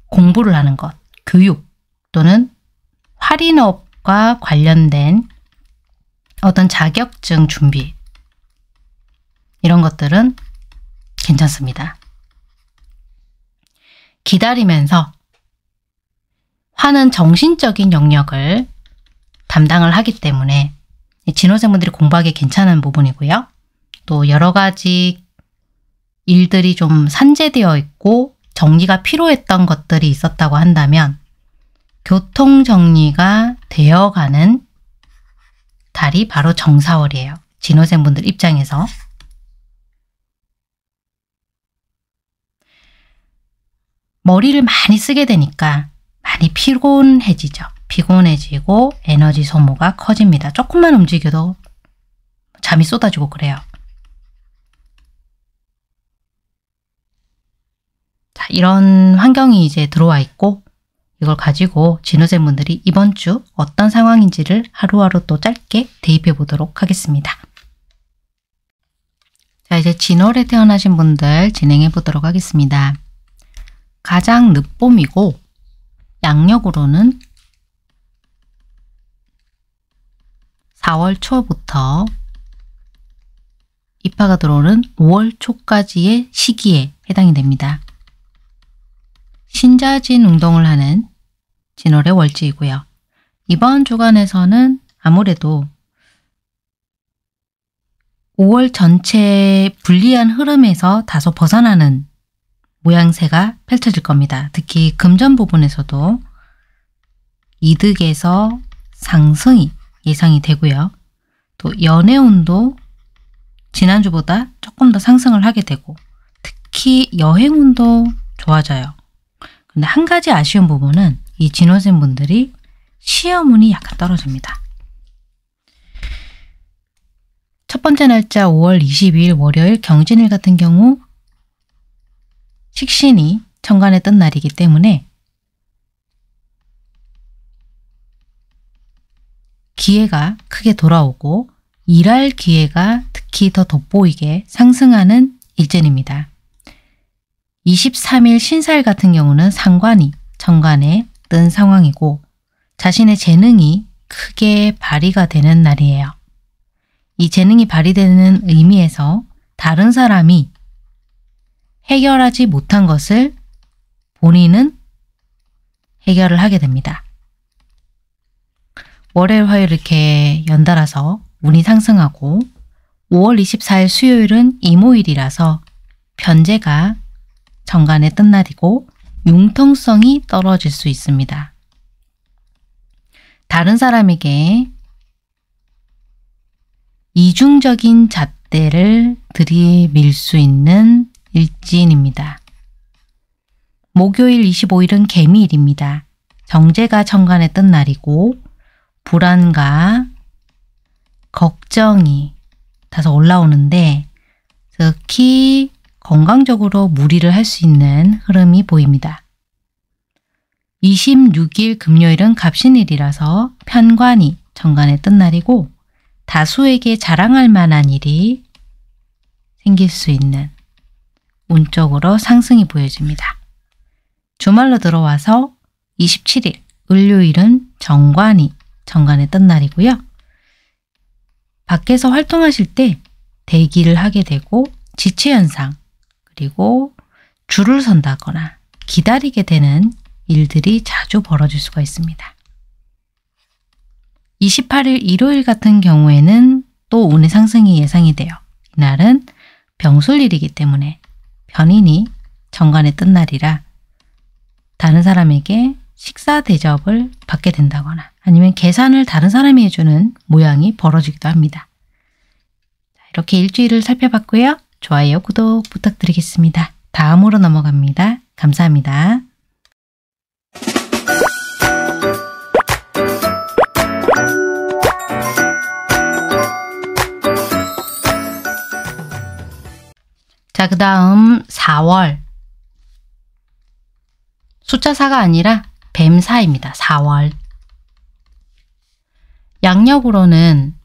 공부를 하는 것, 교육 또는 할인업과 관련된 어떤 자격증 준비 이런 것들은 괜찮습니다. 기다리면서 화는 정신적인 영역을 담당을 하기 때문에 진호생분들이 공부하기 괜찮은 부분이고요. 또 여러 가지 일들이 좀 산재되어 있고 정리가 필요했던 것들이 있었다고 한다면 교통정리가 되어가는 달이 바로 정사월이에요. 진호생분들 입장에서. 머리를 많이 쓰게 되니까 많이 피곤해지죠. 피곤해지고 에너지 소모가 커집니다. 조금만 움직여도 잠이 쏟아지고 그래요. 자, 이런 환경이 이제 들어와 있고 이걸 가지고 진호생분들이 이번 주 어떤 상황인지를 하루하루 또 짧게 대입해 보도록 하겠습니다. 자, 이제 진월에 태어나신 분들 진행해 보도록 하겠습니다. 가장 늦봄이고 양력으로는 4월 초부터 입하가 들어오는 5월 초까지의 시기에 해당이 됩니다. 신자진 운동을 하는 진월의 월지이고요. 이번 주간에서는 아무래도 5월 전체의 불리한 흐름에서 다소 벗어나는 모양새가 펼쳐질 겁니다. 특히 금전 부분에서도 이득에서 상승이 예상이 되고요. 또 연애운도 지난주보다 조금 더 상승을 하게 되고 특히 여행운도 좋아져요. 근데 한 가지 아쉬운 부분은 이 진호생분들이 시험운이 약간 떨어집니다. 첫 번째 날짜 5월 22일 월요일 경진일 같은 경우 식신이 천간에 뜬 날이기 때문에 기회가 크게 돌아오고 일할 기회가 특히 더 돋보이게 상승하는 일진입니다. 23일 신사일 같은 경우는 상관이 천간에 뜬 상황이고 자신의 재능이 크게 발휘가 되는 날이에요. 이 재능이 발휘되는 의미에서 다른 사람이 해결하지 못한 것을 본인은 해결을 하게 됩니다. 월요일, 화요일 이렇게 연달아서 운이 상승하고 5월 24일 수요일은 이모일이라서 변제가 정관에 뜬 날이고 융통성이 떨어질 수 있습니다. 다른 사람에게 이중적인 잣대를 들이밀 수 있는 일진입니다. 목요일 25일은 개미일입니다. 정제가 천간에 뜬 날이고 불안과 걱정이 다소 올라오는데 특히 건강적으로 무리를 할 수 있는 흐름이 보입니다. 26일 금요일은 갑신일이라서 편관이 천간에 뜬 날이고 다수에게 자랑할 만한 일이 생길 수 있는 운적으로 상승이 보여집니다. 주말로 들어와서 27일 을요일은 정관이 천간에 뜬 날이고요. 밖에서 활동하실 때 대기를 하게 되고 지체현상 그리고 줄을 선다거나 기다리게 되는 일들이 자주 벌어질 수가 있습니다. 28일 일요일 같은 경우에는 또 운의 상승이 예상이 돼요. 이날은 병술일이기 때문에 변인이 정관에 뜬 날이라 다른 사람에게 식사 대접을 받게 된다거나 아니면 계산을 다른 사람이 해주는 모양이 벌어지기도 합니다. 이렇게 일주일을 살펴봤고요. 좋아요, 구독 부탁드리겠습니다. 다음으로 넘어갑니다. 감사합니다. 자, 그 다음 4월 숫자 4가 아니라 뱀사입니다. 4월 양력으로는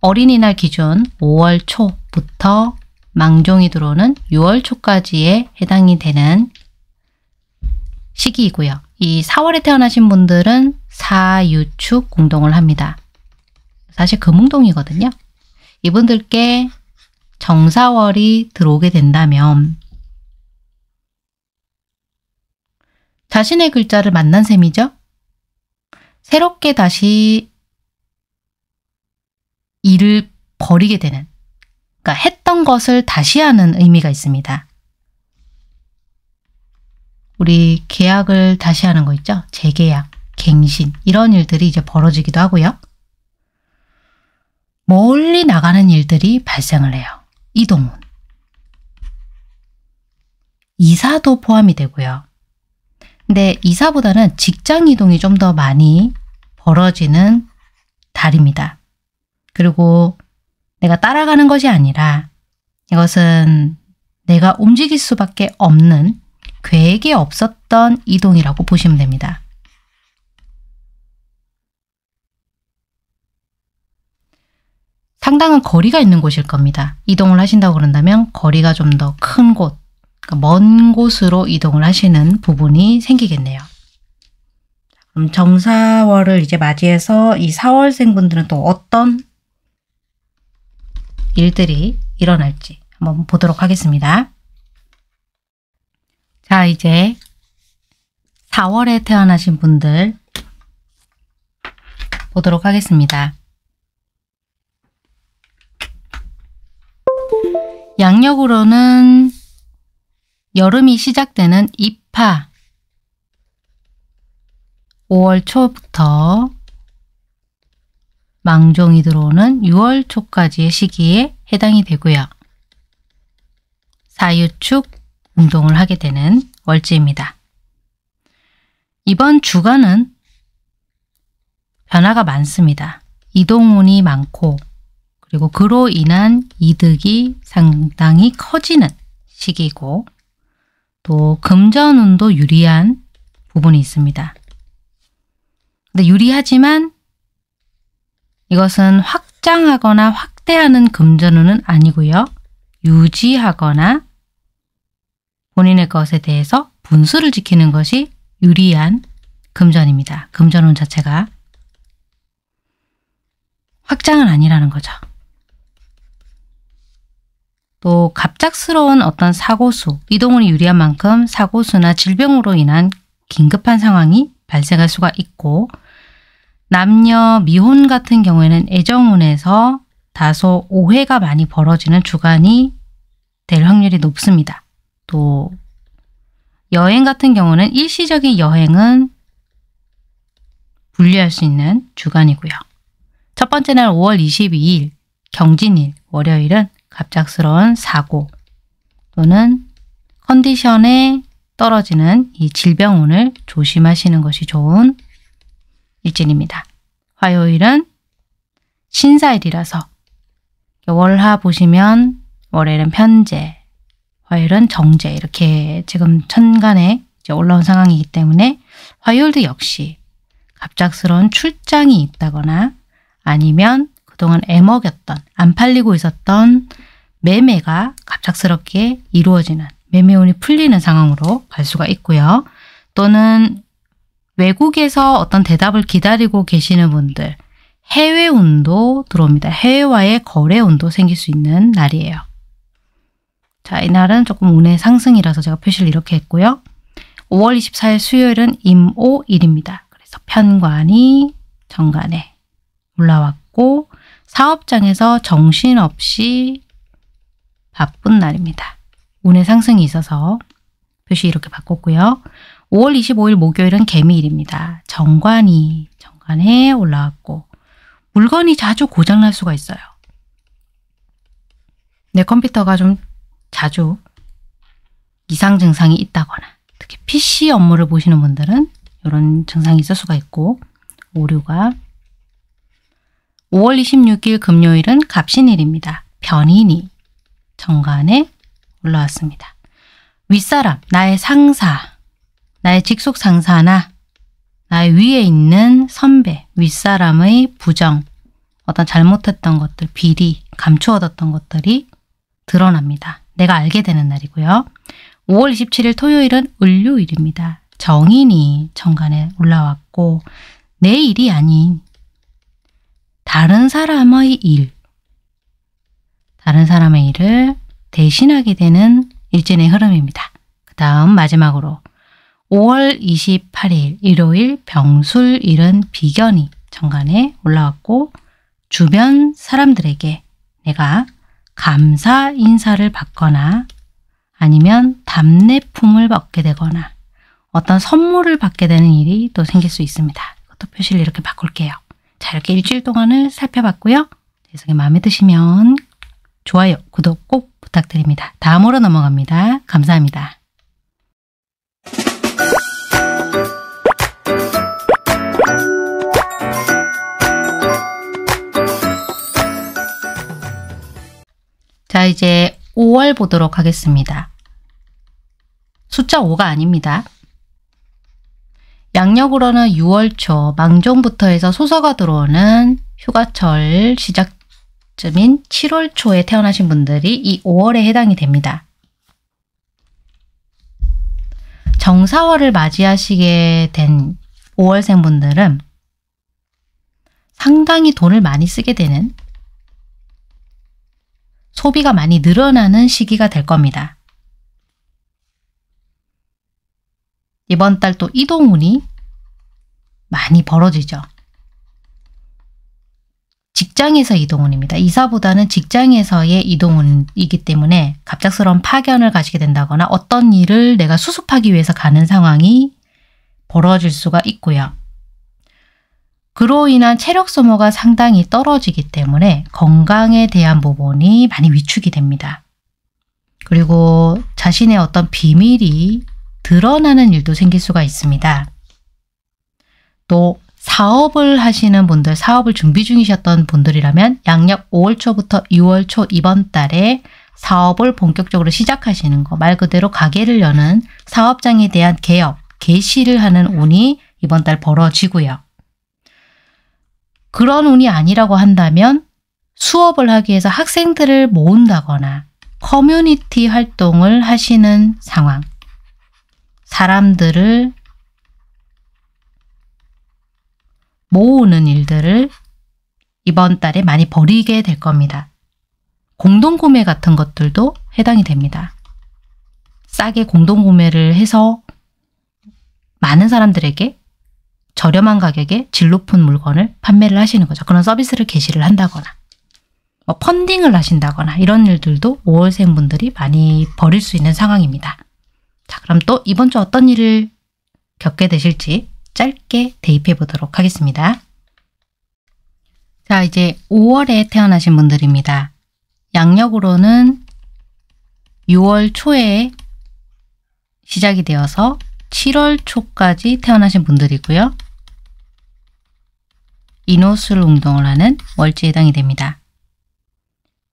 어린이날 기준 5월 초부터 망종이 들어오는 6월 초까지에 해당이 되는 시기이고요. 이 4월에 태어나신 분들은 사유축 공동을 합니다. 사실 금웅동이거든요. 이분들께 정사월이 들어오게 된다면 자신의 글자를 만난 셈이죠. 새롭게 다시 일을 벌이게 되는, 그러니까 했던 것을 다시 하는 의미가 있습니다. 우리 계약을 다시 하는 거 있죠? 재계약, 갱신 이런 일들이 이제 벌어지기도 하고요. 멀리 나가는 일들이 발생을 해요. 이동운, 이사도 포함이 되고요. 근데 이사보다는 직장 이동이 좀 더 많이 벌어지는 달입니다. 그리고 내가 따라가는 것이 아니라 이것은 내가 움직일 수밖에 없는, 계획에 없었던 이동이라고 보시면 됩니다. 상당한 거리가 있는 곳일 겁니다. 이동을 하신다고 그런다면 거리가 좀 더 큰 곳, 그러니까 먼 곳으로 이동을 하시는 부분이 생기겠네요. 그럼 정사월을 이제 맞이해서 이 4월생 분들은 또 어떤 일들이 일어날지 한번 보도록 하겠습니다. 자, 이제 4월에 태어나신 분들 보도록 하겠습니다. 양력으로는 여름이 시작되는 입하, 5월 초부터 망종이 들어오는 6월 초까지의 시기에 해당이 되고요. 사유축 운동을 하게 되는 월지입니다. 이번 주간은 변화가 많습니다. 이동운이 많고 그리고 그로 인한 이득이 상당히 커지는 시기이고 또 금전운도 유리한 부분이 있습니다. 근데 유리하지만 이것은 확장하거나 확대하는 금전운은 아니고요. 유지하거나 본인의 것에 대해서 분수를 지키는 것이 유리한 금전입니다. 금전운 자체가 확장은 아니라는 거죠. 또 갑작스러운 어떤 사고수, 이동운이 유리한 만큼 사고수나 질병으로 인한 긴급한 상황이 발생할 수가 있고 남녀 미혼 같은 경우에는 애정운에서 다소 오해가 많이 벌어지는 주간이 될 확률이 높습니다. 또 여행 같은 경우는 일시적인 여행은 분리할 수 있는 주간이고요. 첫 번째 날 5월 22일 경진일, 월요일은 갑작스러운 사고 또는 컨디션에 떨어지는 이 질병운을 조심하시는 것이 좋은 일진입니다. 화요일은 신사일이라서 월화 보시면 월요일은 편재, 화요일은 정재 이렇게 지금 천간에 이제 올라온 상황이기 때문에 화요일도 역시 갑작스러운 출장이 있다거나 아니면 그동안 애먹였던, 안 팔리고 있었던 매매가 갑작스럽게 이루어지는, 매매운이 풀리는 상황으로 갈 수가 있고요. 또는 외국에서 어떤 대답을 기다리고 계시는 분들, 해외운도 들어옵니다. 해외와의 거래운도 생길 수 있는 날이에요. 자, 이날은 조금 운의 상승이라서 제가 표시를 이렇게 했고요. 5월 24일 수요일은 임오일입니다. 그래서 편관이 정관에 올라왔고 사업장에서 정신없이 바쁜 날입니다. 운의 상승이 있어서 표시 이렇게 바꿨고요. 5월 25일 목요일은 개미일입니다. 정관이 정관에 올라왔고 물건이 자주 고장날 수가 있어요. 내 컴퓨터가 좀 자주 이상 증상이 있다거나 특히 PC 업무를 보시는 분들은 이런 증상이 있을 수가 있고 오류가. 5월 26일 금요일은 갑신일입니다. 변인이 정관에 올라왔습니다. 윗사람, 나의 상사, 나의 직속 상사나 나의 위에 있는 선배, 윗사람의 부정, 어떤 잘못했던 것들, 비리, 감추어뒀던 것들이 드러납니다. 내가 알게 되는 날이고요. 5월 27일 토요일은 을료일입니다. 정인이 정관에 올라왔고 내 일이 아닌 다른 사람의 일, 다른 사람의 일을 대신하게 되는 일진의 흐름입니다. 그 다음 마지막으로 5월 28일 일요일 병술일은 비견이 정관에 올라왔고 주변 사람들에게 내가 감사 인사를 받거나 아니면 답례품을 얻게 되거나 어떤 선물을 받게 되는 일이 또 생길 수 있습니다. 이것도 표시를 이렇게 바꿀게요. 자, 이렇게 일주일 동안을 살펴봤고요. 내용이 마음에 드시면 좋아요, 구독 꼭 부탁드립니다. 다음으로 넘어갑니다. 감사합니다. 자, 이제 5월 보도록 하겠습니다. 숫자 5가 아닙니다. 양력으로는 6월 초 망종부터 해서 소서가 들어오는 휴가철 시작쯤인 7월 초에 태어나신 분들이 이 5월에 해당이 됩니다. 정사월을 맞이하시게 된 5월생 분들은 상당히 돈을 많이 쓰게 되는, 소비가 많이 늘어나는 시기가 될 겁니다. 이번 달 또 이동운이 많이 벌어지죠. 직장에서 이동운입니다. 이사보다는 직장에서의 이동운이기 때문에 갑작스러운 파견을 가시게 된다거나 어떤 일을 내가 수습하기 위해서 가는 상황이 벌어질 수가 있고요. 그로 인한 체력 소모가 상당히 떨어지기 때문에 건강에 대한 부분이 많이 위축이 됩니다. 그리고 자신의 어떤 비밀이 드러나는 일도 생길 수가 있습니다. 또 사업을 하시는 분들, 사업을 준비 중이셨던 분들이라면 양력 5월 초부터 6월 초 이번 달에 사업을 본격적으로 시작하시는 거, 말 그대로 가게를 여는 사업장에 대한 개업, 개시를 하는 운이 이번 달 벌어지고요. 그런 운이 아니라고 한다면 수업을 하기 위해서 학생들을 모은다거나 커뮤니티 활동을 하시는 상황, 사람들을 모으는 일들을 이번 달에 많이 벌이게 될 겁니다. 공동구매 같은 것들도 해당이 됩니다. 싸게 공동구매를 해서 많은 사람들에게 저렴한 가격에 질 높은 물건을 판매를 하시는 거죠. 그런 서비스를 개시를 한다거나 뭐 펀딩을 하신다거나 이런 일들도 5월생 분들이 많이 벌일 수 있는 상황입니다. 자, 그럼 또 이번 주 어떤 일을 겪게 되실지 짧게 대입해 보도록 하겠습니다. 자, 이제 5월에 태어나신 분들입니다. 양력으로는 6월 초에 시작이 되어서 7월 초까지 태어나신 분들이고요. 인호술 운동을 하는 월지에 해당이 됩니다.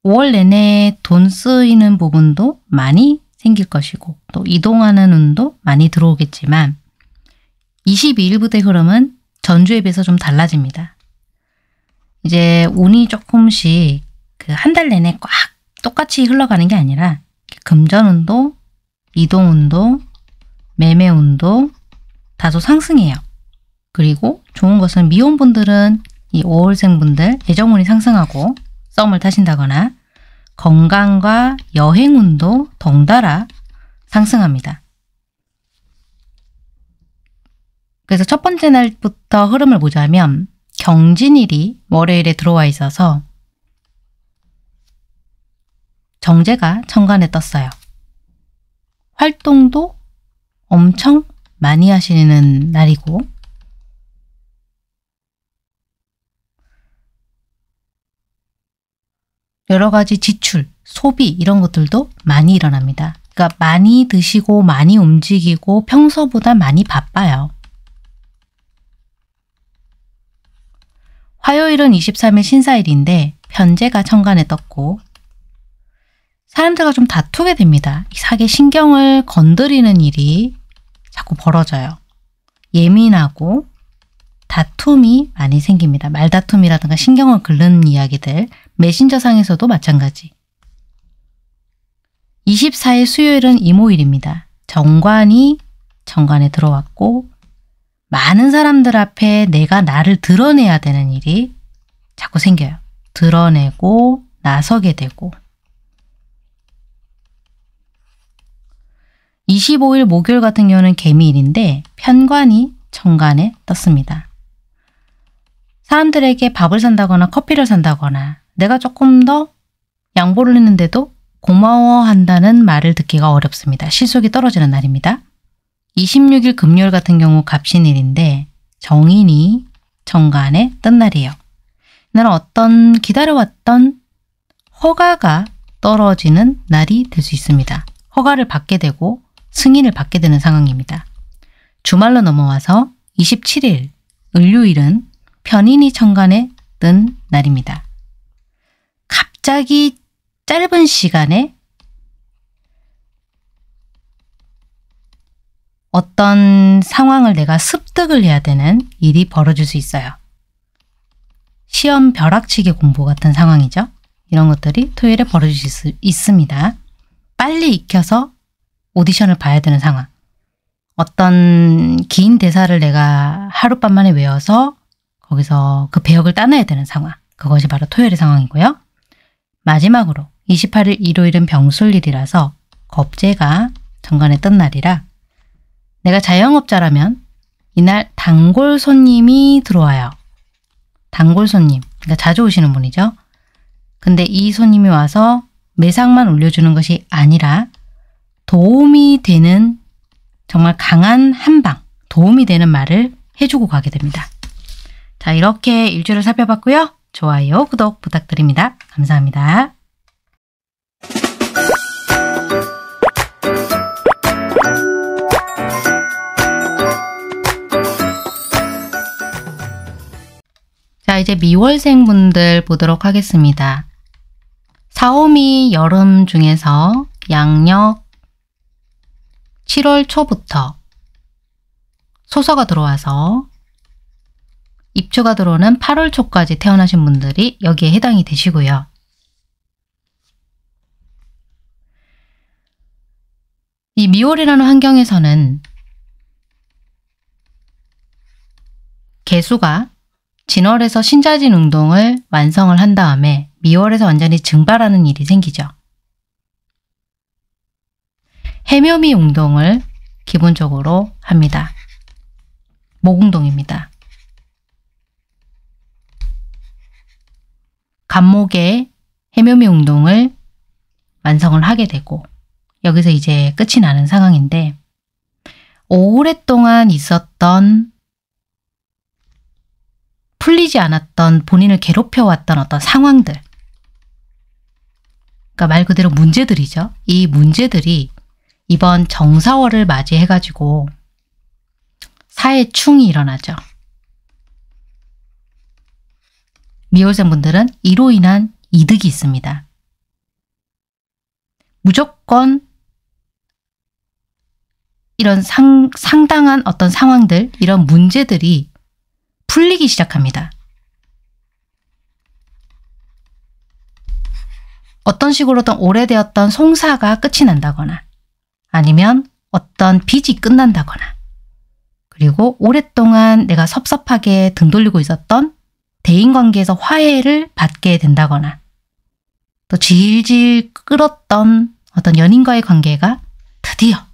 5월 내내 돈 쓰이는 부분도 많이 생길 것이고 또 이동하는 운도 많이 들어오겠지만 22일부터의 흐름은 전주에 비해서 좀 달라집니다. 이제 운이 조금씩 그 한 달 내내 꽉 똑같이 흘러가는 게 아니라 금전운도, 이동운도, 매매운도 다소 상승해요. 그리고 좋은 것은 미혼분들은 이 5월생분들 애정운이 상승하고 썸을 타신다거나 건강과 여행운도 덩달아 상승합니다. 그래서 첫 번째 날부터 흐름을 보자면 경진일이 월요일에 들어와 있어서 정제가 천간에 떴어요. 활동도 엄청 많이 하시는 날이고 여러 가지 지출, 소비 이런 것들도 많이 일어납니다. 그러니까 많이 드시고 많이 움직이고 평소보다 많이 바빠요. 화요일은 23일 신사일인데 편제가 천간에 떴고 사람들과 좀 다투게 됩니다. 이 사계 신경을 건드리는 일이 자꾸 벌어져요. 예민하고 다툼이 많이 생깁니다. 말다툼이라든가 신경을 긁는 이야기들, 메신저상에서도 마찬가지. 24일 수요일은 이모일입니다. 정관이 정관에 들어왔고 많은 사람들 앞에 내가 나를 드러내야 되는 일이 자꾸 생겨요. 드러내고 나서게 되고 25일 목요일 같은 경우는 개미일인데 편관이 정관에 떴습니다. 사람들에게 밥을 산다거나 커피를 산다거나 내가 조금 더 양보를 했는데도 고마워한다는 말을 듣기가 어렵습니다. 실속이 떨어지는 날입니다. 26일 금요일 같은 경우 갑신일인데 정인이 정관에 뜬 날이에요. 이날은 어떤 기다려왔던 허가가 떨어지는 날이 될 수 있습니다. 허가를 받게 되고 승인을 받게 되는 상황입니다. 주말로 넘어와서 27일 을요일은 편인이 정관에 뜬 날입니다. 갑자기 짧은 시간에 어떤 상황을 내가 습득을 해야 되는 일이 벌어질 수 있어요. 시험 벼락치기 공부 같은 상황이죠. 이런 것들이 토요일에 벌어질 수 있습니다. 빨리 익혀서 오디션을 봐야 되는 상황. 어떤 긴 대사를 내가 하룻밤 만에 외워서 거기서 그 배역을 따내야 되는 상황. 그것이 바로 토요일의 상황이고요. 마지막으로 28일 일요일은 병술일이라서 겁재가 정관에 뜬 날이라 내가 자영업자라면 이날 단골 손님이 들어와요. 단골 손님, 그러니까 자주 오시는 분이죠. 근데 이 손님이 와서 매상만 올려주는 것이 아니라 도움이 되는 정말 강한 한방, 도움이 되는 말을 해주고 가게 됩니다. 자, 이렇게 일주를 살펴봤고요. 좋아요, 구독 부탁드립니다. 감사합니다. 자, 이제 미월생 분들 보도록 하겠습니다. 사오미 여름 중에서 양력 7월 초부터 소서가 들어와서 입추가 들어오는 8월 초까지 태어나신 분들이 여기에 해당이 되시고요. 이 미월이라는 환경에서는 개수가 진월에서 신자진 운동을 완성을 한 다음에 미월에서 완전히 증발하는 일이 생기죠. 해묘미 운동을 기본적으로 합니다. 목운동입니다. 간목에 해묘미 운동을 완성을 하게 되고 여기서 이제 끝이 나는 상황인데 오랫동안 있었던 풀리지 않았던 본인을 괴롭혀왔던 어떤 상황들 그러니까 말 그대로 문제들이죠. 이 문제들이 이번 정사월을 맞이해가지고 사해충이 일어나죠. 미월생 분들은 이로 인한 이득이 있습니다. 무조건 이런 상당한 어떤 상황들, 이런 문제들이 풀리기 시작합니다. 어떤 식으로든 오래되었던 송사가 끝이 난다거나 아니면 어떤 빚이 끝난다거나 그리고 오랫동안 내가 섭섭하게 등 돌리고 있었던 대인관계에서 화해를 받게 된다거나 또 질질 끌었던 어떤 연인과의 관계가 드디어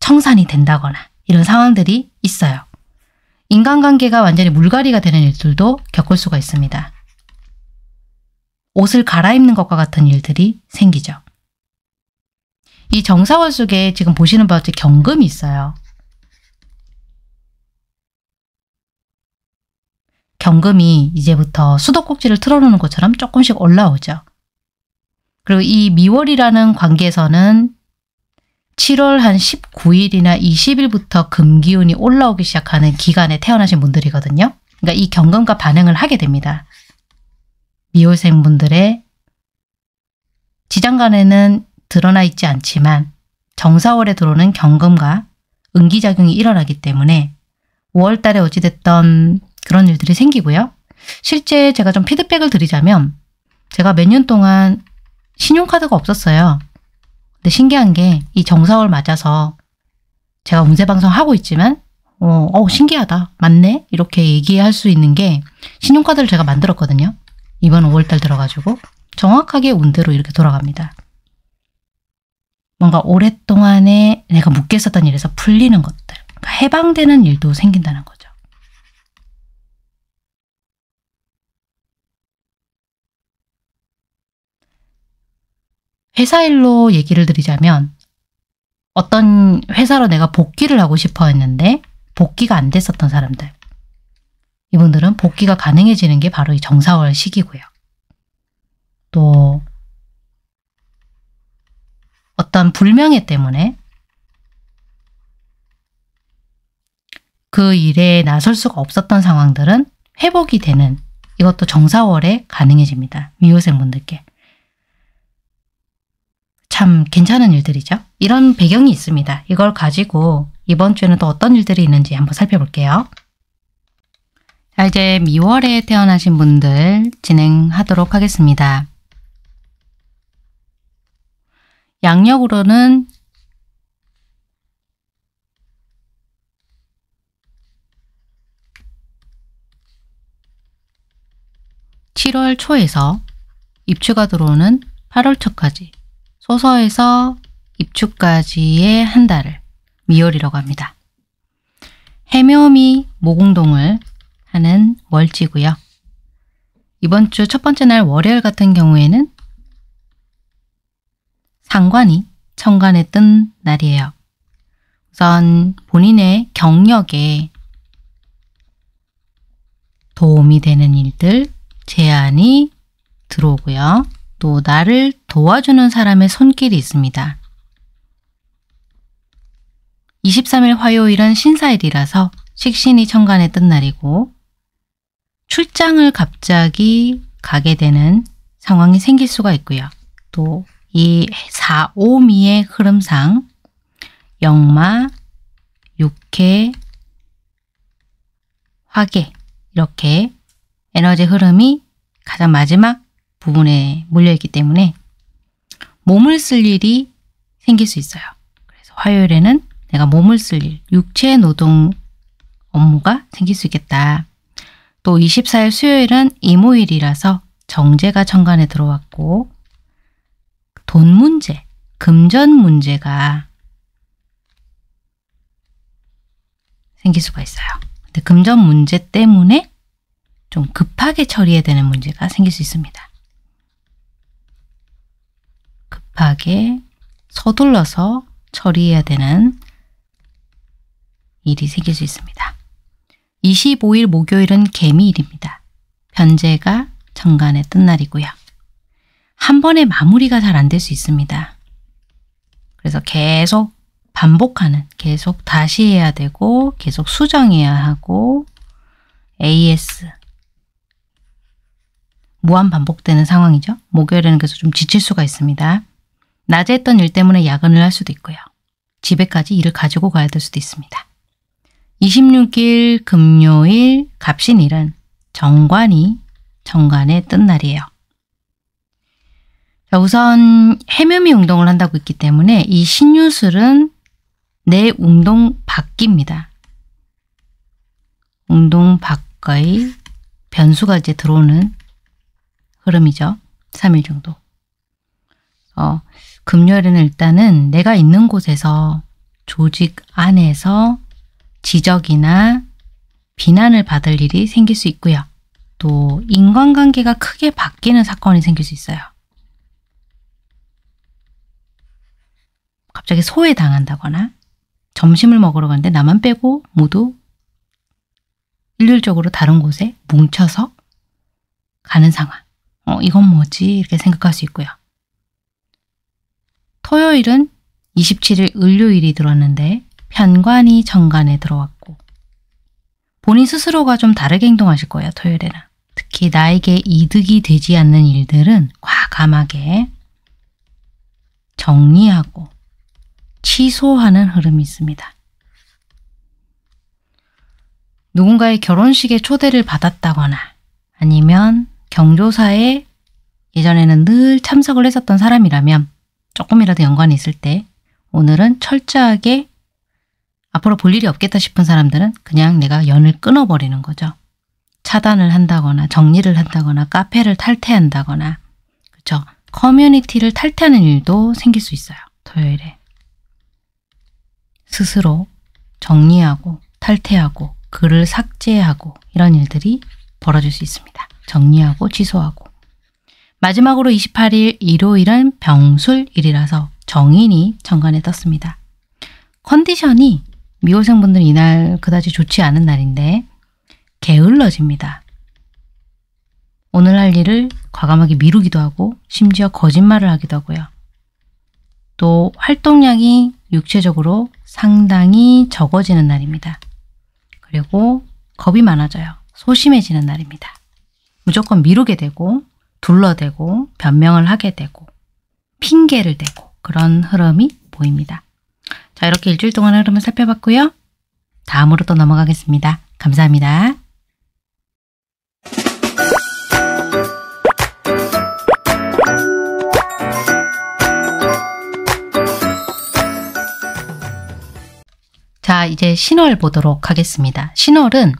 청산이 된다거나 이런 상황들이 있어요. 인간관계가 완전히 물갈이가 되는 일들도 겪을 수가 있습니다. 옷을 갈아입는 것과 같은 일들이 생기죠. 이 정사월 속에 지금 보시는 바와 같이 경금이 있어요. 경금이 이제부터 수도꼭지를 틀어놓는 것처럼 조금씩 올라오죠. 그리고 이 미월이라는 관계에서는 7월 한 19일이나 20일부터 금기운이 올라오기 시작하는 기간에 태어나신 분들이거든요. 그러니까 이 경금과 반응을 하게 됩니다. 미월생 분들의 지장간에는 드러나 있지 않지만 정사월에 들어오는 경금과 은기작용이 일어나기 때문에 5월달에 어찌됐던 그런 일들이 생기고요. 실제 제가 좀 피드백을 드리자면 제가 몇 년 동안 신용카드가 없었어요. 근데 신기한 게 이 정사월 맞아서 제가 운세방송 하고 있지만 신기하다, 맞네 이렇게 얘기할 수 있는 게 신용카드를 제가 만들었거든요. 이번 5월달 들어가지고 정확하게 운대로 이렇게 돌아갑니다. 뭔가 오랫동안에 내가 묶여 있었던 일에서 풀리는 것들, 그러니까 해방되는 일도 생긴다는 거죠. 회사 일로 얘기를 드리자면 어떤 회사로 내가 복귀를 하고 싶어 했는데 복귀가 안 됐었던 사람들, 이분들은 복귀가 가능해지는 게 바로 이 정사월 시기고요. 또 어떤 불명예 때문에 그 일에 나설 수가 없었던 상황들은 회복이 되는, 이것도 정사월에 가능해집니다. 미호생분들께 참 괜찮은 일들이죠. 이런 배경이 있습니다. 이걸 가지고 이번 주에는 또 어떤 일들이 있는지 한번 살펴볼게요. 자, 이제 미월에 태어나신 분들 진행하도록 하겠습니다. 양력으로는 (7월) 초에서 입추가 들어오는 (8월) 초까지, 소서에서 입추까지의 한 달을 미월이라고 합니다. 해묘미 모공동을 하는 월지고요. 이번 주 첫 번째 날 월요일 같은 경우에는 상관이 천간에 뜬 날이에요. 우선 본인의 경력에 도움이 되는 일들, 제안이 들어오고요. 또 나를 도와주는 사람의 손길이 있습니다. 23일 화요일은 신사일이라서 식신이 천간에 뜬 날이고 출장을 갑자기 가게 되는 상황이 생길 수가 있고요. 또 이 사오미의 흐름상 역마, 육해, 화계 이렇게 에너지 흐름이 가장 마지막 부분에 몰려있기 때문에 몸을 쓸 일이 생길 수 있어요. 그래서 화요일에는 내가 몸을 쓸 일, 육체 노동 업무가 생길 수 있겠다. 또 24일 수요일은 이모일이라서 정제가 천간에 들어왔고 돈 문제, 금전 문제가 생길 수가 있어요. 근데 금전 문제 때문에 좀 급하게 처리해야 되는 문제가 생길 수 있습니다. 급하게 서둘러서 처리해야 되는 일이 생길 수 있습니다. 25일 목요일은 개미일입니다. 변제가 정간에 뜬 날이고요. 한 번에 마무리가 잘 안 될 수 있습니다. 그래서 계속 반복하는, 계속 다시 해야 되고 계속 수정해야 하고 AS 무한 반복되는 상황이죠. 목요일에는 그래서 좀 지칠 수가 있습니다. 낮에 했던 일 때문에 야근을 할 수도 있고요. 집에까지 일을 가지고 가야 될 수도 있습니다. 26일 금요일 갑신일은 정관이 정관에 뜬 날이에요. 자, 우선 해묘미 운동을 한다고 했기 때문에 이 신유술은 내 운동 밖입니다. 운동 밖의 변수가 이제 들어오는 흐름이죠. 3일 정도. 금요일에는 일단은 내가 있는 곳에서, 조직 안에서 지적이나 비난을 받을 일이 생길 수 있고요. 또 인간관계가 크게 바뀌는 사건이 생길 수 있어요. 갑자기 소외당한다거나 점심을 먹으러 갔는데 나만 빼고 모두 일률적으로 다른 곳에 뭉쳐서 가는 상황. 이건 뭐지? 이렇게 생각할 수 있고요. 토요일은 27일 을료일이 들어왔는데 편관이 정관에 들어왔고 본인 스스로가 좀 다르게 행동하실 거예요. 토요일에는. 특히 나에게 이득이 되지 않는 일들은 과감하게 정리하고 취소하는 흐름이 있습니다. 누군가의 결혼식에 초대를 받았다거나 아니면 경조사에 예전에는 늘 참석을 했었던 사람이라면 조금이라도 연관이 있을 때 오늘은 철저하게 앞으로 볼 일이 없겠다 싶은 사람들은 그냥 내가 연을 끊어버리는 거죠. 차단을 한다거나 정리를 한다거나 카페를 탈퇴한다거나 그렇죠. 커뮤니티를 탈퇴하는 일도 생길 수 있어요. 토요일에. 스스로 정리하고 탈퇴하고 글을 삭제하고 이런 일들이 벌어질 수 있습니다. 정리하고 취소하고. 마지막으로 28일 일요일은 병술일이라서 정인이 정관에 떴습니다. 컨디션이 미호생분들은 이날 그다지 좋지 않은 날인데 게을러집니다. 오늘 할 일을 과감하게 미루기도 하고 심지어 거짓말을 하기도 하고요. 또 활동량이 육체적으로 상당히 적어지는 날입니다. 그리고 겁이 많아져요. 소심해지는 날입니다. 무조건 미루게 되고 둘러대고 변명을 하게 되고 핑계를 대고 그런 흐름이 보입니다. 자, 이렇게 일주일 동안의 흐름을 살펴봤고요. 다음으로 또 넘어가겠습니다. 감사합니다. 자, 이제 신월 보도록 하겠습니다. 신월은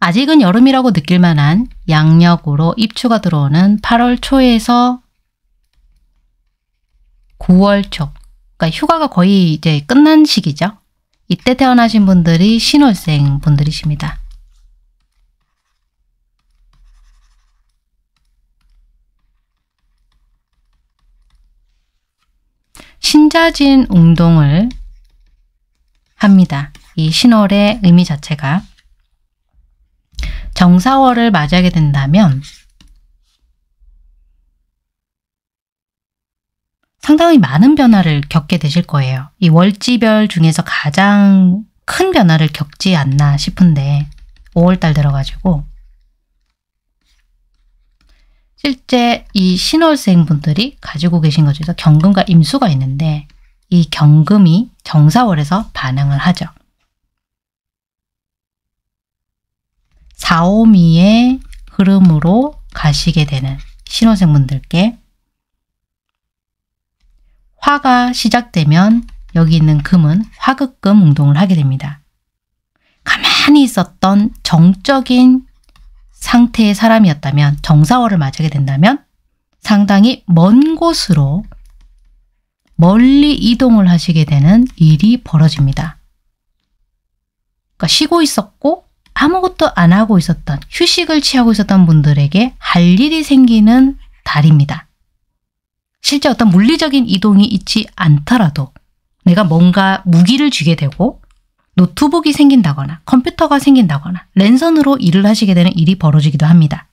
아직은 여름이라고 느낄 만한 양력으로 입추가 들어오는 8월 초에서 9월 초. 그러니까 휴가가 거의 이제 끝난 시기죠. 이때 태어나신 분들이 신월생 분들이십니다. 신자진 운동을 합니다. 이 신월의 의미 자체가 정사월을 맞이하게 된다면 상당히 많은 변화를 겪게 되실 거예요. 이 월지별 중에서 가장 큰 변화를 겪지 않나 싶은데 5월달 들어가지고 실제 이 신월생 분들이 가지고 계신 것 중에서 경금과 임수가 있는데 이 경금이 정사월에서 반응을 하죠. 사오미의 흐름으로 가시게 되는 신월생 분들께 화가 시작되면 여기 있는 금은 화극금 운동을 하게 됩니다. 가만히 있었던 정적인 상태의 사람이었다면 정사월을 맞이하게 된다면 상당히 먼 곳으로 멀리 이동을 하시게 되는 일이 벌어집니다. 그러니까 쉬고 있었고 아무것도 안 하고 있었던 휴식을 취하고 있었던 분들에게 할 일이 생기는 달입니다. 실제 어떤 물리적인 이동이 있지 않더라도 내가 뭔가 무기를 쥐게 되고 노트북이 생긴다거나 컴퓨터가 생긴다거나 랜선으로 일을 하시게 되는 일이 벌어지기도 합니다.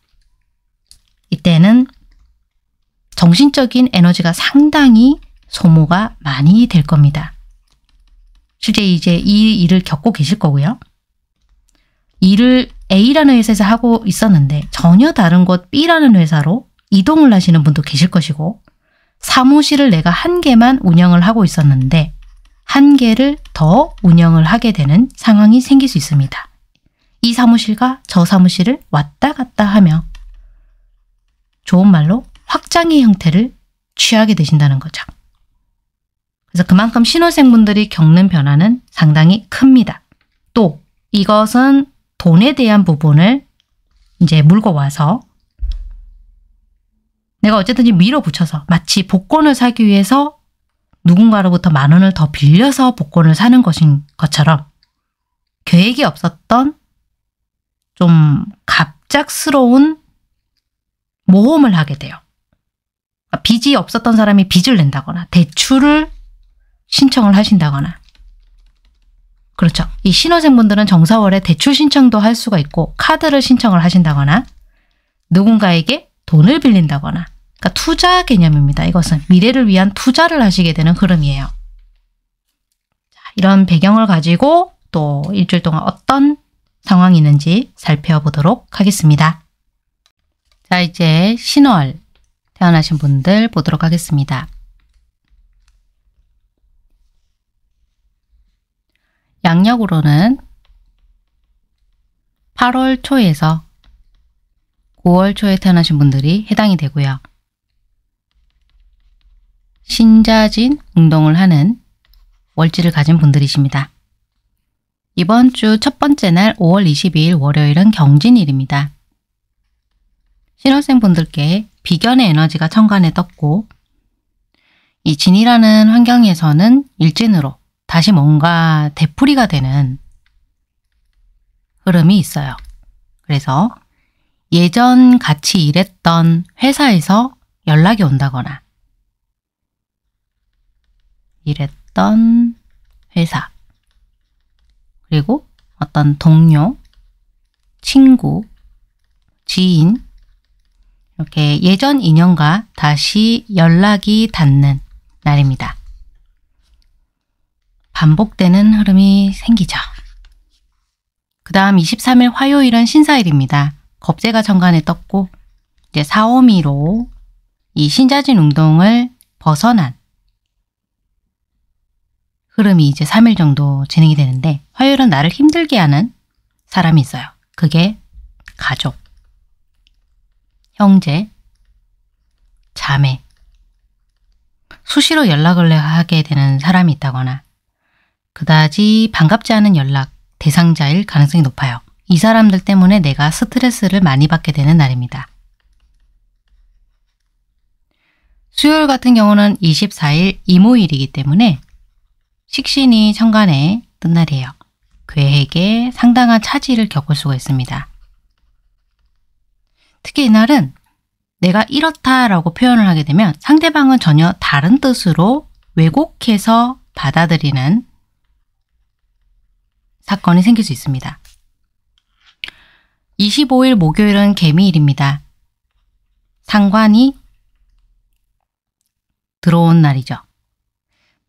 이때는 정신적인 에너지가 상당히 소모가 많이 될 겁니다. 실제 이제 이 일을 겪고 계실 거고요. 일을 A라는 회사에서 하고 있었는데 전혀 다른 곳 B라는 회사로 이동을 하시는 분도 계실 것이고 사무실을 내가 한 개만 운영을 하고 있었는데 한 개를 더 운영을 하게 되는 상황이 생길 수 있습니다. 이 사무실과 저 사무실을 왔다 갔다 하며 좋은 말로 확장의 형태를 취하게 되신다는 거죠. 그래서 그만큼 신월생분들이 겪는 변화는 상당히 큽니다. 또 이것은 돈에 대한 부분을 이제 물고 와서 내가 어쨌든지 밀어붙여서 마치 복권을 사기 위해서 누군가로부터 10,000원을 더 빌려서 복권을 사는 것인 것처럼 계획이 없었던 좀 갑작스러운 모험을 하게 돼요. 빚이 없었던 사람이 빚을 낸다거나 대출을 신청을 하신다거나 그렇죠. 이 신월생분들은 정사월에 대출 신청도 할 수가 있고 카드를 신청을 하신다거나 누군가에게 돈을 빌린다거나 그러니까 투자 개념입니다. 이것은 미래를 위한 투자를 하시게 되는 흐름이에요. 자, 이런 배경을 가지고 또 일주일 동안 어떤 상황이 있는지 살펴보도록 하겠습니다. 자, 이제 신월 태어나신 분들 보도록 하겠습니다. 양력으로는 8월 초에서 9월 초에 태어나신 분들이 해당이 되고요. 신자진 운동을 하는 월지를 가진 분들이십니다. 이번 주 첫 번째 날 5월 22일 월요일은 경진일입니다. 신혼생분들께 비견의 에너지가 천간에 떴고 이 진이라는 환경에서는 일진으로 다시 뭔가 되풀이가 되는 흐름이 있어요. 그래서 예전 같이 일했던 회사에서 연락이 온다거나 일했던 회사 그리고 어떤 동료, 친구, 지인 이렇게 예전 인연과 다시 연락이 닿는 날입니다. 반복되는 흐름이 생기죠. 그 다음 23일 화요일은 신사일입니다. 겁재가 천간에 떴고 이제 사오미로 이 신자진 운동을 벗어난 흐름이 이제 3일 정도 진행이 되는데 화요일은 나를 힘들게 하는 사람이 있어요. 그게 가족, 형제, 자매, 수시로 연락을 하게 되는 사람이 있다거나 그다지 반갑지 않은 연락 대상자일 가능성이 높아요. 이 사람들 때문에 내가 스트레스를 많이 받게 되는 날입니다. 수요일 같은 경우는 24일 이모일이기 때문에 식신이 천간에 뜬 날이에요. 계획에 상당한 차질을 겪을 수가 있습니다. 특히 이날은 내가 이렇다라고 표현을 하게 되면 상대방은 전혀 다른 뜻으로 왜곡해서 받아들이는 사건이 생길 수 있습니다. 25일 목요일은 개미일입니다. 상관이 들어온 날이죠.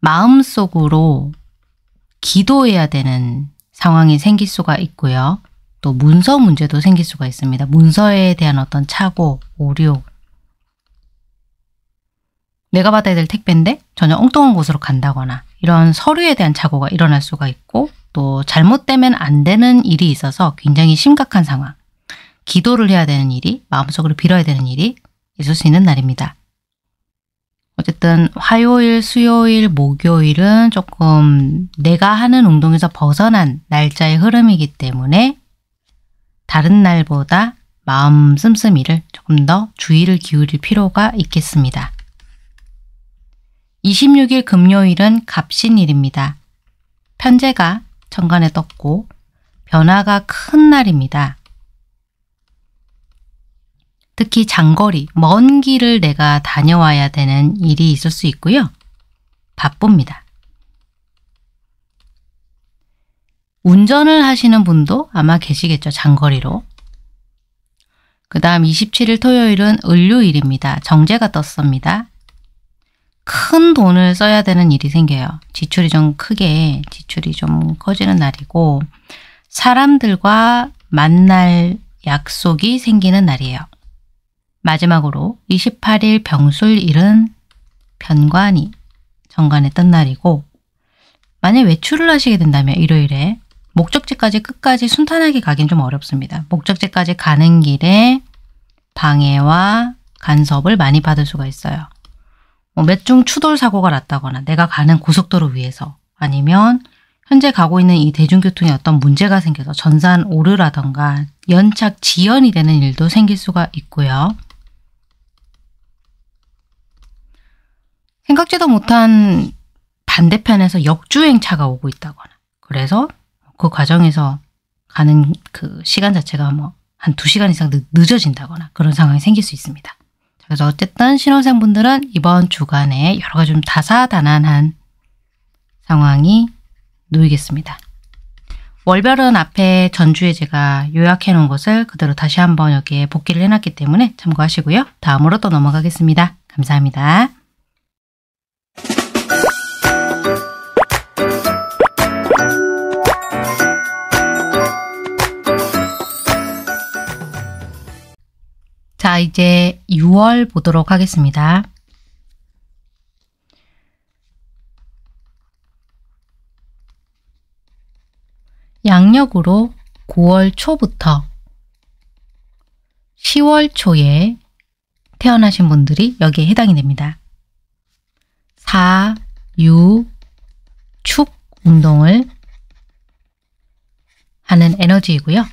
마음속으로 기도해야 되는 상황이 생길 수가 있고요. 또 문서 문제도 생길 수가 있습니다. 문서에 대한 어떤 착오, 오류. 내가 받아야 될 택배인데 전혀 엉뚱한 곳으로 간다거나 이런 서류에 대한 착오가 일어날 수가 있고 또 잘못되면 안 되는 일이 있어서 굉장히 심각한 상황. 기도를 해야 되는 일이, 마음속으로 빌어야 되는 일이 있을 수 있는 날입니다. 어쨌든 화요일, 수요일, 목요일은 조금 내가 하는 운동에서 벗어난 날짜의 흐름이기 때문에 다른 날보다 마음 씀씀이를 조금 더 주의를 기울일 필요가 있겠습니다. 26일 금요일은 갑신일입니다. 편재가 천간에 떴고 변화가 큰 날입니다. 특히 장거리, 먼 길을 내가 다녀와야 되는 일이 있을 수 있고요. 바쁩니다. 운전을 하시는 분도 아마 계시겠죠. 장거리로. 그 다음 27일 토요일은 을료일입니다. 정제가 떴습니다. 큰 돈을 써야 되는 일이 생겨요. 지출이 좀 커지는 날이고 사람들과 만날 약속이 생기는 날이에요. 마지막으로 28일 병술일은 편관이 정관에 뜬 날이고 만약 외출을 하시게 된다면 일요일에 목적지까지 끝까지 순탄하게 가긴 좀 어렵습니다. 목적지까지 가는 길에 방해와 간섭을 많이 받을 수가 있어요. 滅중 추돌 사고가 났다거나 내가 가는 고속도로 위에서 아니면 현재 가고 있는 이 대중교통에 어떤 문제가 생겨서 전산 오류라던가 연착 지연이 되는 일도 생길 수가 있고요. 생각지도 못한 반대편에서 역주행차가 오고 있다거나 그래서 그 과정에서 가는 그 시간 자체가 뭐 한 2시간 이상 늦어진다거나 그런 상황이 생길 수 있습니다. 그래서 어쨌든 신혼생분들은 이번 주간에 여러 가지 좀 다사다난한 상황이 놓이겠습니다. 월별은 앞에 전주에 제가 요약해 놓은 것을 그대로 다시 한번 여기에 복기를 해놨기 때문에 참고하시고요. 다음으로 또 넘어가겠습니다. 감사합니다. 자, 이제 6월 보도록 하겠습니다. 양력으로 9월 초부터 10월 초에 태어나신 분들이 여기에 해당이 됩니다. 4, 6, 축 운동을 하는 에너지이고요.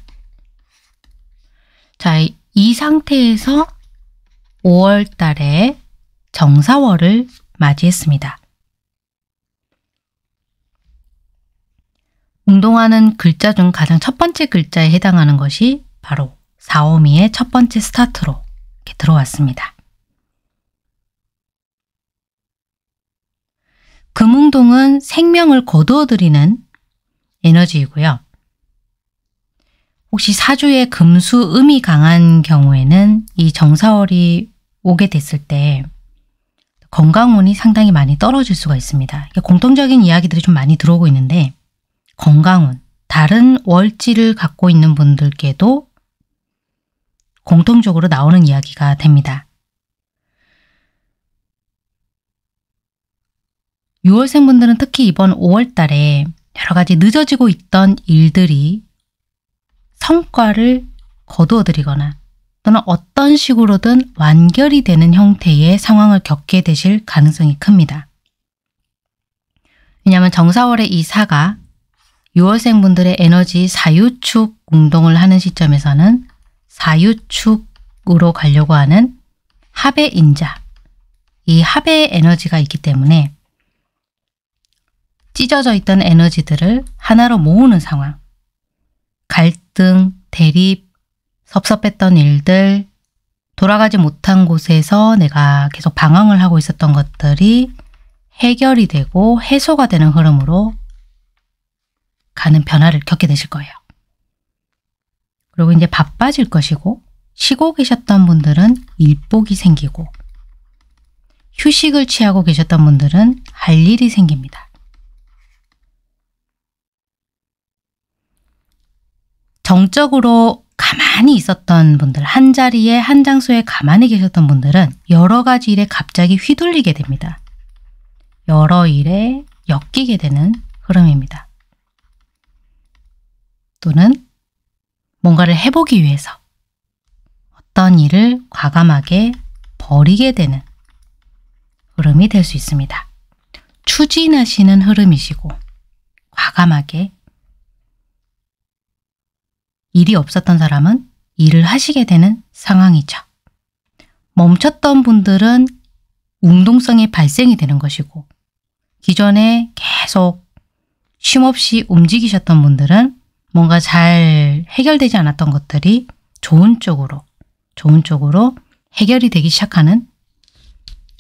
자, 이 상태에서 5월 달에 정사월을 맞이했습니다. 운동하는 글자 중 가장 첫 번째 글자에 해당하는 것이 바로 사오미의 첫 번째 스타트로 이렇게 들어왔습니다. 금운동은 생명을 거두어드리는 에너지이고요. 혹시 사주의 금수, 음이 강한 경우에는 이 정사월이 오게 됐을 때 건강운이 상당히 많이 떨어질 수가 있습니다. 공통적인 이야기들이 좀 많이 들어오고 있는데 건강운, 다른 월지를 갖고 있는 분들께도 공통적으로 나오는 이야기가 됩니다. 6월생 분들은 특히 이번 5월 달에 여러 가지 늦어지고 있던 일들이 성과를 거두어 드리거나 또는 어떤 식으로든 완결이 되는 형태의 상황을 겪게 되실 가능성이 큽니다. 왜냐하면 정사월의 이 사가 6월생 분들의 에너지 사유축 운동을 하는 시점에서는 사유축으로 가려고 하는 합의인자, 이 합의의 에너지가 있기 때문에 찢어져 있던 에너지들을 하나로 모으는 상황, 갈등, 대립, 섭섭했던 일들, 돌아가지 못한 곳에서 내가 계속 방황을 하고 있었던 것들이 해결이 되고 해소가 되는 흐름으로 가는 변화를 겪게 되실 거예요. 그리고 이제 바빠질 것이고, 쉬고 계셨던 분들은 일복이 생기고, 휴식을 취하고 계셨던 분들은 할 일이 생깁니다. 정적으로 가만히 있었던 분들, 한 자리에 한 장소에 가만히 계셨던 분들은 여러 가지 일에 갑자기 휘둘리게 됩니다. 여러 일에 엮이게 되는 흐름입니다. 또는 뭔가를 해보기 위해서 어떤 일을 과감하게 버리게 되는 흐름이 될 수 있습니다. 추진하시는 흐름이시고 과감하게 일이 없었던 사람은 일을 하시게 되는 상황이죠. 멈췄던 분들은 운동성이 발생이 되는 것이고 기존에 계속 쉼없이 움직이셨던 분들은 뭔가 잘 해결되지 않았던 것들이 좋은 쪽으로 해결이 되기 시작하는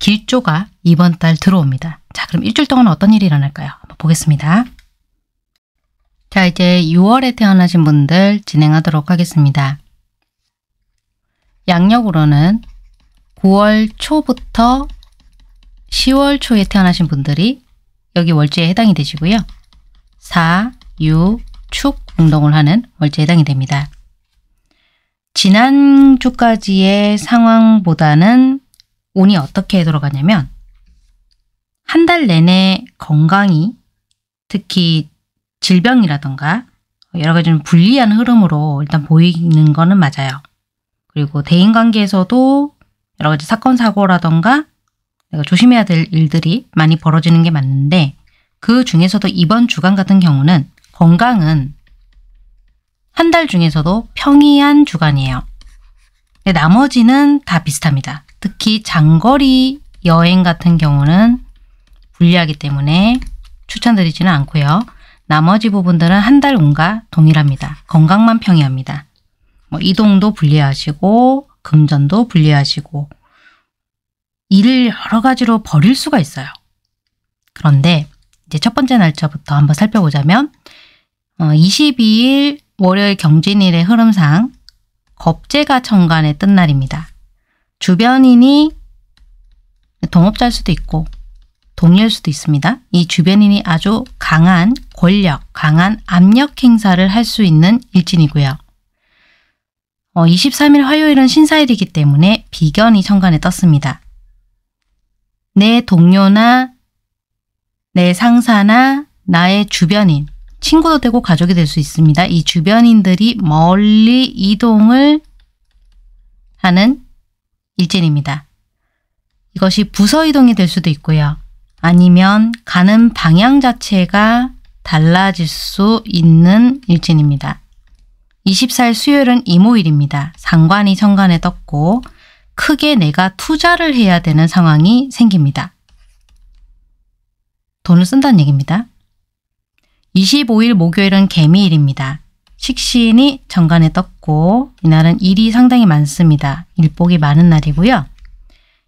길조가 이번 달 들어옵니다. 자, 그럼 일주일 동안 어떤 일이 일어날까요? 한번 보겠습니다. 자, 이제 6월에 태어나신 분들 진행하도록 하겠습니다. 양력으로는 9월 초부터 10월 초에 태어나신 분들이 여기 월지에 해당이 되시고요. 사, 유, 축 운동을 하는 월지에 해당이 됩니다. 지난주까지의 상황보다는 운이 어떻게 돌아가냐면 한 달 내내 건강이 특히 질병이라던가 여러 가지 좀 불리한 흐름으로 일단 보이는 거는 맞아요. 그리고 대인관계에서도 여러 가지 사건 사고라던가 내가 조심해야 될 일들이 많이 벌어지는 게 맞는데 그 중에서도 이번 주간 같은 경우는 건강은 한 달 중에서도 평이한 주간이에요. 나머지는 다 비슷합니다. 특히 장거리 여행 같은 경우는 불리하기 때문에 추천드리지는 않고요. 나머지 부분들은 한 달 운과 동일합니다. 건강만 평이합니다. 뭐 이동도 불리하시고 금전도 불리하시고 일을 여러 가지로 버릴 수가 있어요. 그런데 이제 첫 번째 날짜부터 한번 살펴보자면 22일 월요일 경진일의 흐름상 겁재가 천간에 뜬 날입니다. 주변인이 동업자일 수도 있고 동료일 수도 있습니다. 이 주변인이 아주 강한 권력, 강한 압력 행사를 할 수 있는 일진이고요. 23일 화요일은 신사일이기 때문에 비견이 천간에 떴습니다. 내 동료나 내 상사나 나의 주변인, 친구도 되고 가족이 될 수 있습니다. 이 주변인들이 멀리 이동을 하는 일진입니다. 이것이 부서 이동이 될 수도 있고요. 아니면 가는 방향 자체가 달라질 수 있는 일진입니다. 24일 수요일은 이모일입니다. 상관이 정관에 떴고 크게 내가 투자를 해야 되는 상황이 생깁니다. 돈을 쓴다는 얘기입니다. 25일 목요일은 개미일입니다. 식신이 정관에 떴고 이날은 일이 상당히 많습니다. 일복이 많은 날이고요.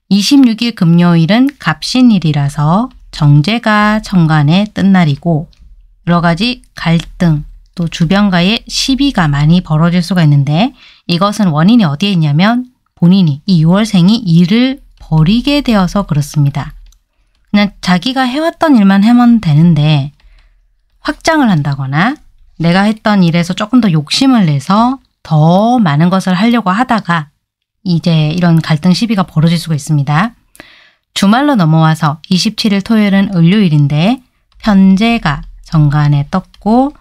26일 금요일은 갑신일이라서 정제가 정관에 뜬 날이고 여러 가지 갈등 또 주변과의 시비가 많이 벌어질 수가 있는데 이것은 원인이 어디에 있냐면 본인이 이 6월생이 일을 버리게 되어서 그렇습니다. 그냥 자기가 해왔던 일만 하면 되는데 확장을 한다거나 내가 했던 일에서 조금 더 욕심을 내서 더 많은 것을 하려고 하다가 이제 이런 갈등 시비가 벌어질 수가 있습니다. 주말로 넘어와서 27일 토요일은 을료일인데 편제가 정관에 떴고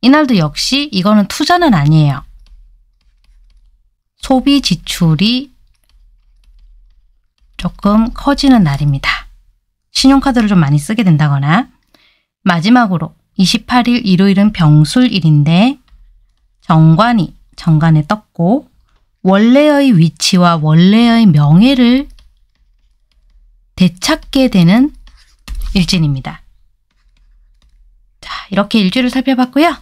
이날도 역시 이거는 투자는 아니에요. 소비 지출이 조금 커지는 날입니다. 신용카드를 좀 많이 쓰게 된다거나 마지막으로 28일 일요일은 병술일인데 정관이 정관에 떴고 원래의 위치와 원래의 명예를 되찾게 되는 일진입니다. 자, 이렇게 일주를 살펴봤고요.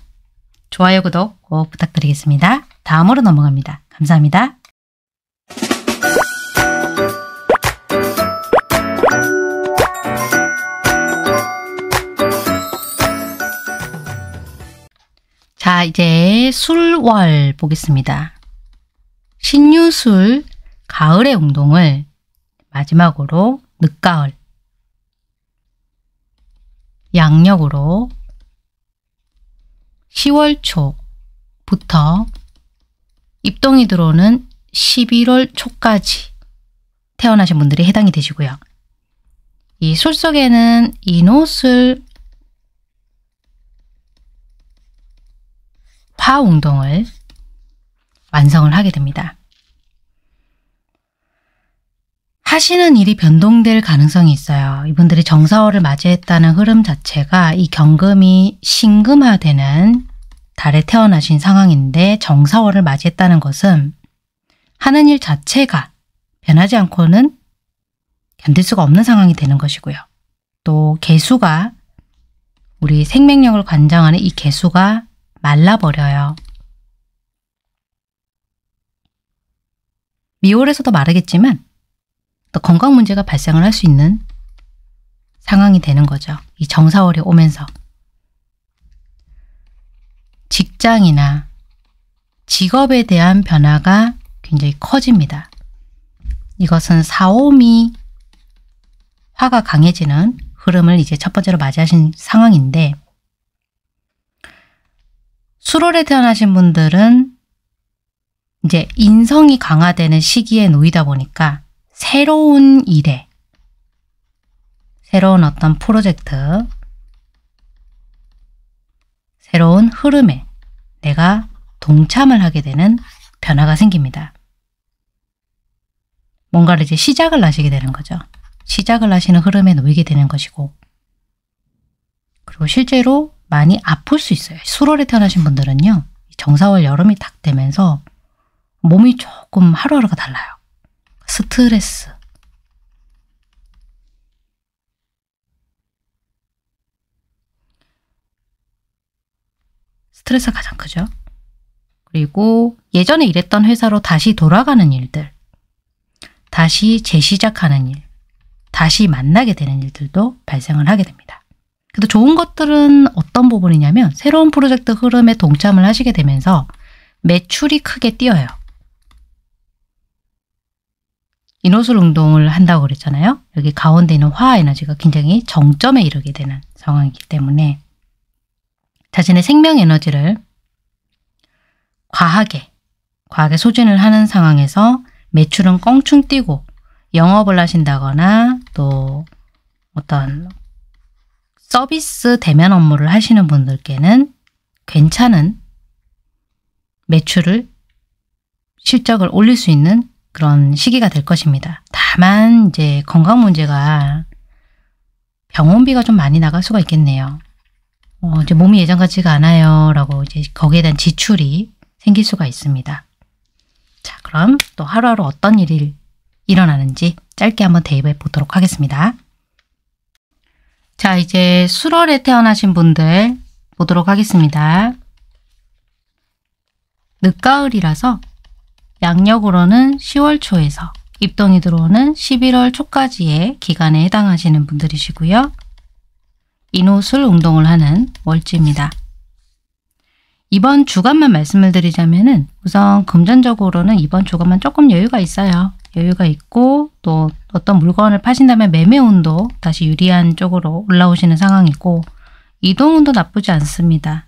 좋아요, 구독 꼭 부탁드리겠습니다. 다음으로 넘어갑니다. 감사합니다. 자, 이제 술월 보겠습니다. 신유술, 가을의 운동을 마지막으로 늦가을, 양력으로 10월 초부터 입동이 들어오는 11월 초까지 태어나신 분들이 해당이 되시고요. 이 술 속에는 인호술, 화운동을 완성을 하게 됩니다. 하시는 일이 변동될 가능성이 있어요. 이분들이 정사월을 맞이했다는 흐름 자체가 이 경금이 신금화되는 달에 태어나신 상황인데 정사월을 맞이했다는 것은 하는 일 자체가 변하지 않고는 견딜 수가 없는 상황이 되는 것이고요. 또 개수가 우리 생명력을 관장하는 이 개수가 말라버려요. 미월에서도 마르겠지만 또 건강 문제가 발생을 할 수 있는 상황이 되는 거죠. 이 정사월이 오면서 직장이나 직업에 대한 변화가 굉장히 커집니다. 이것은 사오미 화가 강해지는 흐름을 이제 첫 번째로 맞이하신 상황인데 수월에 태어나신 분들은 이제 인성이 강화되는 시기에 놓이다 보니까 새로운 일에 새로운 어떤 프로젝트 새로운 흐름에 내가 동참을 하게 되는 변화가 생깁니다. 뭔가를 이제 시작을 하시게 되는 거죠. 시작을 하시는 흐름에 놓이게 되는 것이고 그리고 실제로 많이 아플 수 있어요. 수월에 태어나신 분들은요. 정사월 여름이 딱 되면서 몸이 조금 하루하루가 달라요. 스트레스, 스트레스가 가장 크죠. 그리고 예전에 일했던 회사로 다시 돌아가는 일들, 다시 재시작하는 일, 다시 만나게 되는 일들도 발생을 하게 됩니다. 그래도 좋은 것들은 어떤 부분이냐면 새로운 프로젝트 흐름에 동참을 하시게 되면서 매출이 크게 뛰어요. 인호술 운동을 한다고 그랬잖아요. 여기 가운데 있는 화 에너지가 굉장히 정점에 이르게 되는 상황이기 때문에 자신의 생명 에너지를 과하게 소진을 하는 상황에서 매출은 껑충 뛰고 영업을 하신다거나 또 어떤 서비스 대면 업무를 하시는 분들께는 괜찮은 매출을 실적을 올릴 수 있는 그런 시기가 될 것입니다. 다만 이제 건강 문제가 병원비가 좀 많이 나갈 수가 있겠네요. 이제 몸이 예전 같지가 않아요. 라고 이제 거기에 대한 지출이 생길 수가 있습니다. 자, 그럼 또 하루하루 어떤 일이 일어나는지 짧게 한번 대입해 보도록 하겠습니다. 자, 이제 수월에 태어나신 분들 보도록 하겠습니다. 늦가을이라서 양력으로는 10월 초에서 입동이 들어오는 11월 초까지의 기간에 해당하시는 분들이시고요. 인호술 운동을 하는 월지입니다. 이번 주간만 말씀을 드리자면은 우선 금전적으로는 이번 주간만 조금 여유가 있어요. 여유가 있고 또 어떤 물건을 파신다면 매매운도 다시 유리한 쪽으로 올라오시는 상황이고 이동운도 나쁘지 않습니다.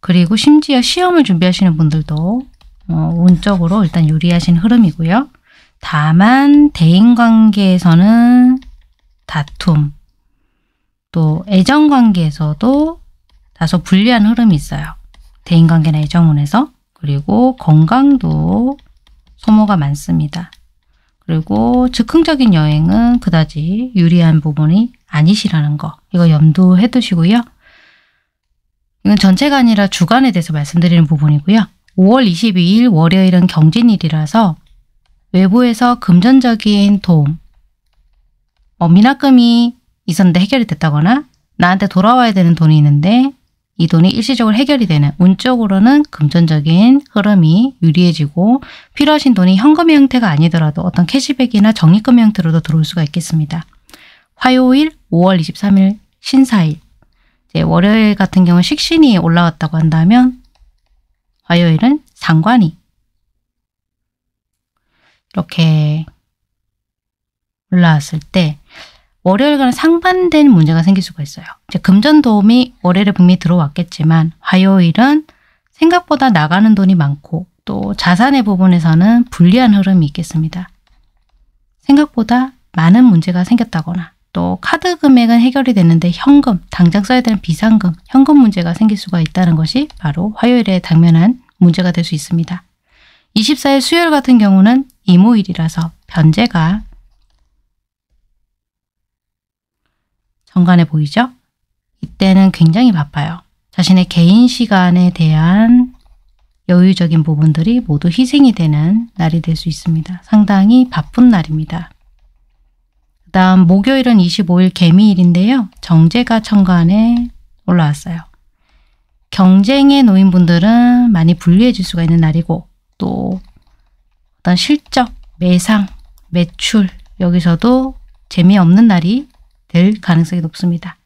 그리고 심지어 시험을 준비하시는 분들도 운적으로 일단 유리하신 흐름이고요. 다만 대인관계에서는 다툼, 또 애정관계에서도 다소 불리한 흐름이 있어요. 대인관계나 애정운에서. 그리고 건강도 소모가 많습니다. 그리고 즉흥적인 여행은 그다지 유리한 부분이 아니시라는 거, 이거 염두해 두시고요. 이건 전체가 아니라 주간에 대해서 말씀드리는 부분이고요. 5월 22일 월요일은 경진일이라서 외부에서 금전적인 도움, 미납금이 있었는데 해결이 됐다거나 나한테 돌아와야 되는 돈이 있는데 이 돈이 일시적으로 해결이 되는, 운적으로는 금전적인 흐름이 유리해지고 필요하신 돈이 현금의 형태가 아니더라도 어떤 캐시백이나 적립금의 형태로도 들어올 수가 있겠습니다. 화요일 5월 23일 신사일, 이제 월요일 같은 경우 식신이 올라왔다고 한다면 화요일은 상관이 이렇게 올라왔을 때 월요일과는 상반된 문제가 생길 수가 있어요. 이제 금전 도움이 월요일에 분명히 들어왔겠지만 화요일은 생각보다 나가는 돈이 많고 또 자산의 부분에서는 불리한 흐름이 있겠습니다. 생각보다 많은 문제가 생겼다거나 또 카드 금액은 해결이 됐는데 현금, 당장 써야 되는 비상금, 현금 문제가 생길 수가 있다는 것이 바로 화요일에 당면한 문제가 될 수 있습니다. 24일 수요일 같은 경우는 임오일이라서 변제가 정관에 보이죠? 이때는 굉장히 바빠요. 자신의 개인 시간에 대한 여유적인 부분들이 모두 희생이 되는 날이 될 수 있습니다. 상당히 바쁜 날입니다. 그 다음 목요일은 25일 개미일인데요. 정제가 천간에 올라왔어요. 경쟁에 놓인 분들은 많이 불리해질 수가 있는 날이고 또 어떤 실적, 매상, 매출, 여기서도 재미없는 날이 될 가능성이 높습니다.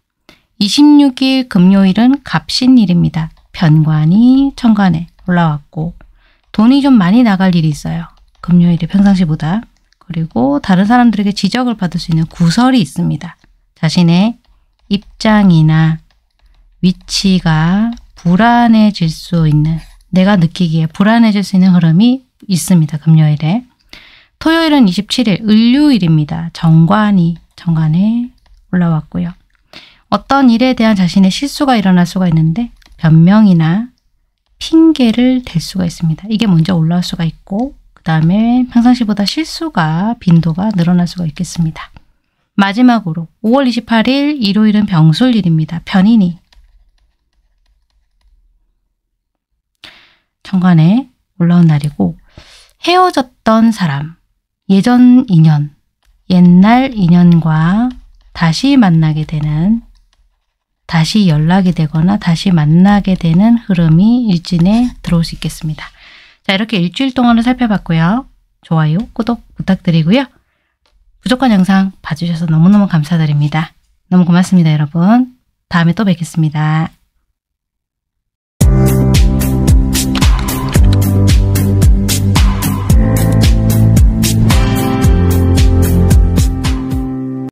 26일 금요일은 갑신일입니다. 편관이 천간에 올라왔고 돈이 좀 많이 나갈 일이 있어요. 금요일이 평상시보다. 그리고 다른 사람들에게 지적을 받을 수 있는 구설이 있습니다. 자신의 입장이나 위치가 불안해질 수 있는, 내가 느끼기에 불안해질 수 있는 흐름이 있습니다. 금요일에. 토요일은 27일 을유일입니다. 정관이 천간에 올라왔고요. 어떤 일에 대한 자신의 실수가 일어날 수가 있는데 변명이나 핑계를 댈 수가 있습니다. 이게 먼저 올라올 수가 있고 그 다음에 평상시보다 실수가 빈도가 늘어날 수가 있겠습니다. 마지막으로 5월 28일 일요일은 병술일입니다. 편인이 천간에 올라온 날이고 헤어졌던 사람, 예전 인연, 옛날 인연과 다시 만나게 되는, 다시 연락이 되거나 다시 만나게 되는 흐름이 일진에 들어올 수 있겠습니다. 자, 이렇게 일주일 동안을 살펴봤고요. 좋아요, 구독 부탁드리고요. 부족한 영상 봐주셔서 너무너무 감사드립니다. 너무 고맙습니다, 여러분. 다음에 또 뵙겠습니다.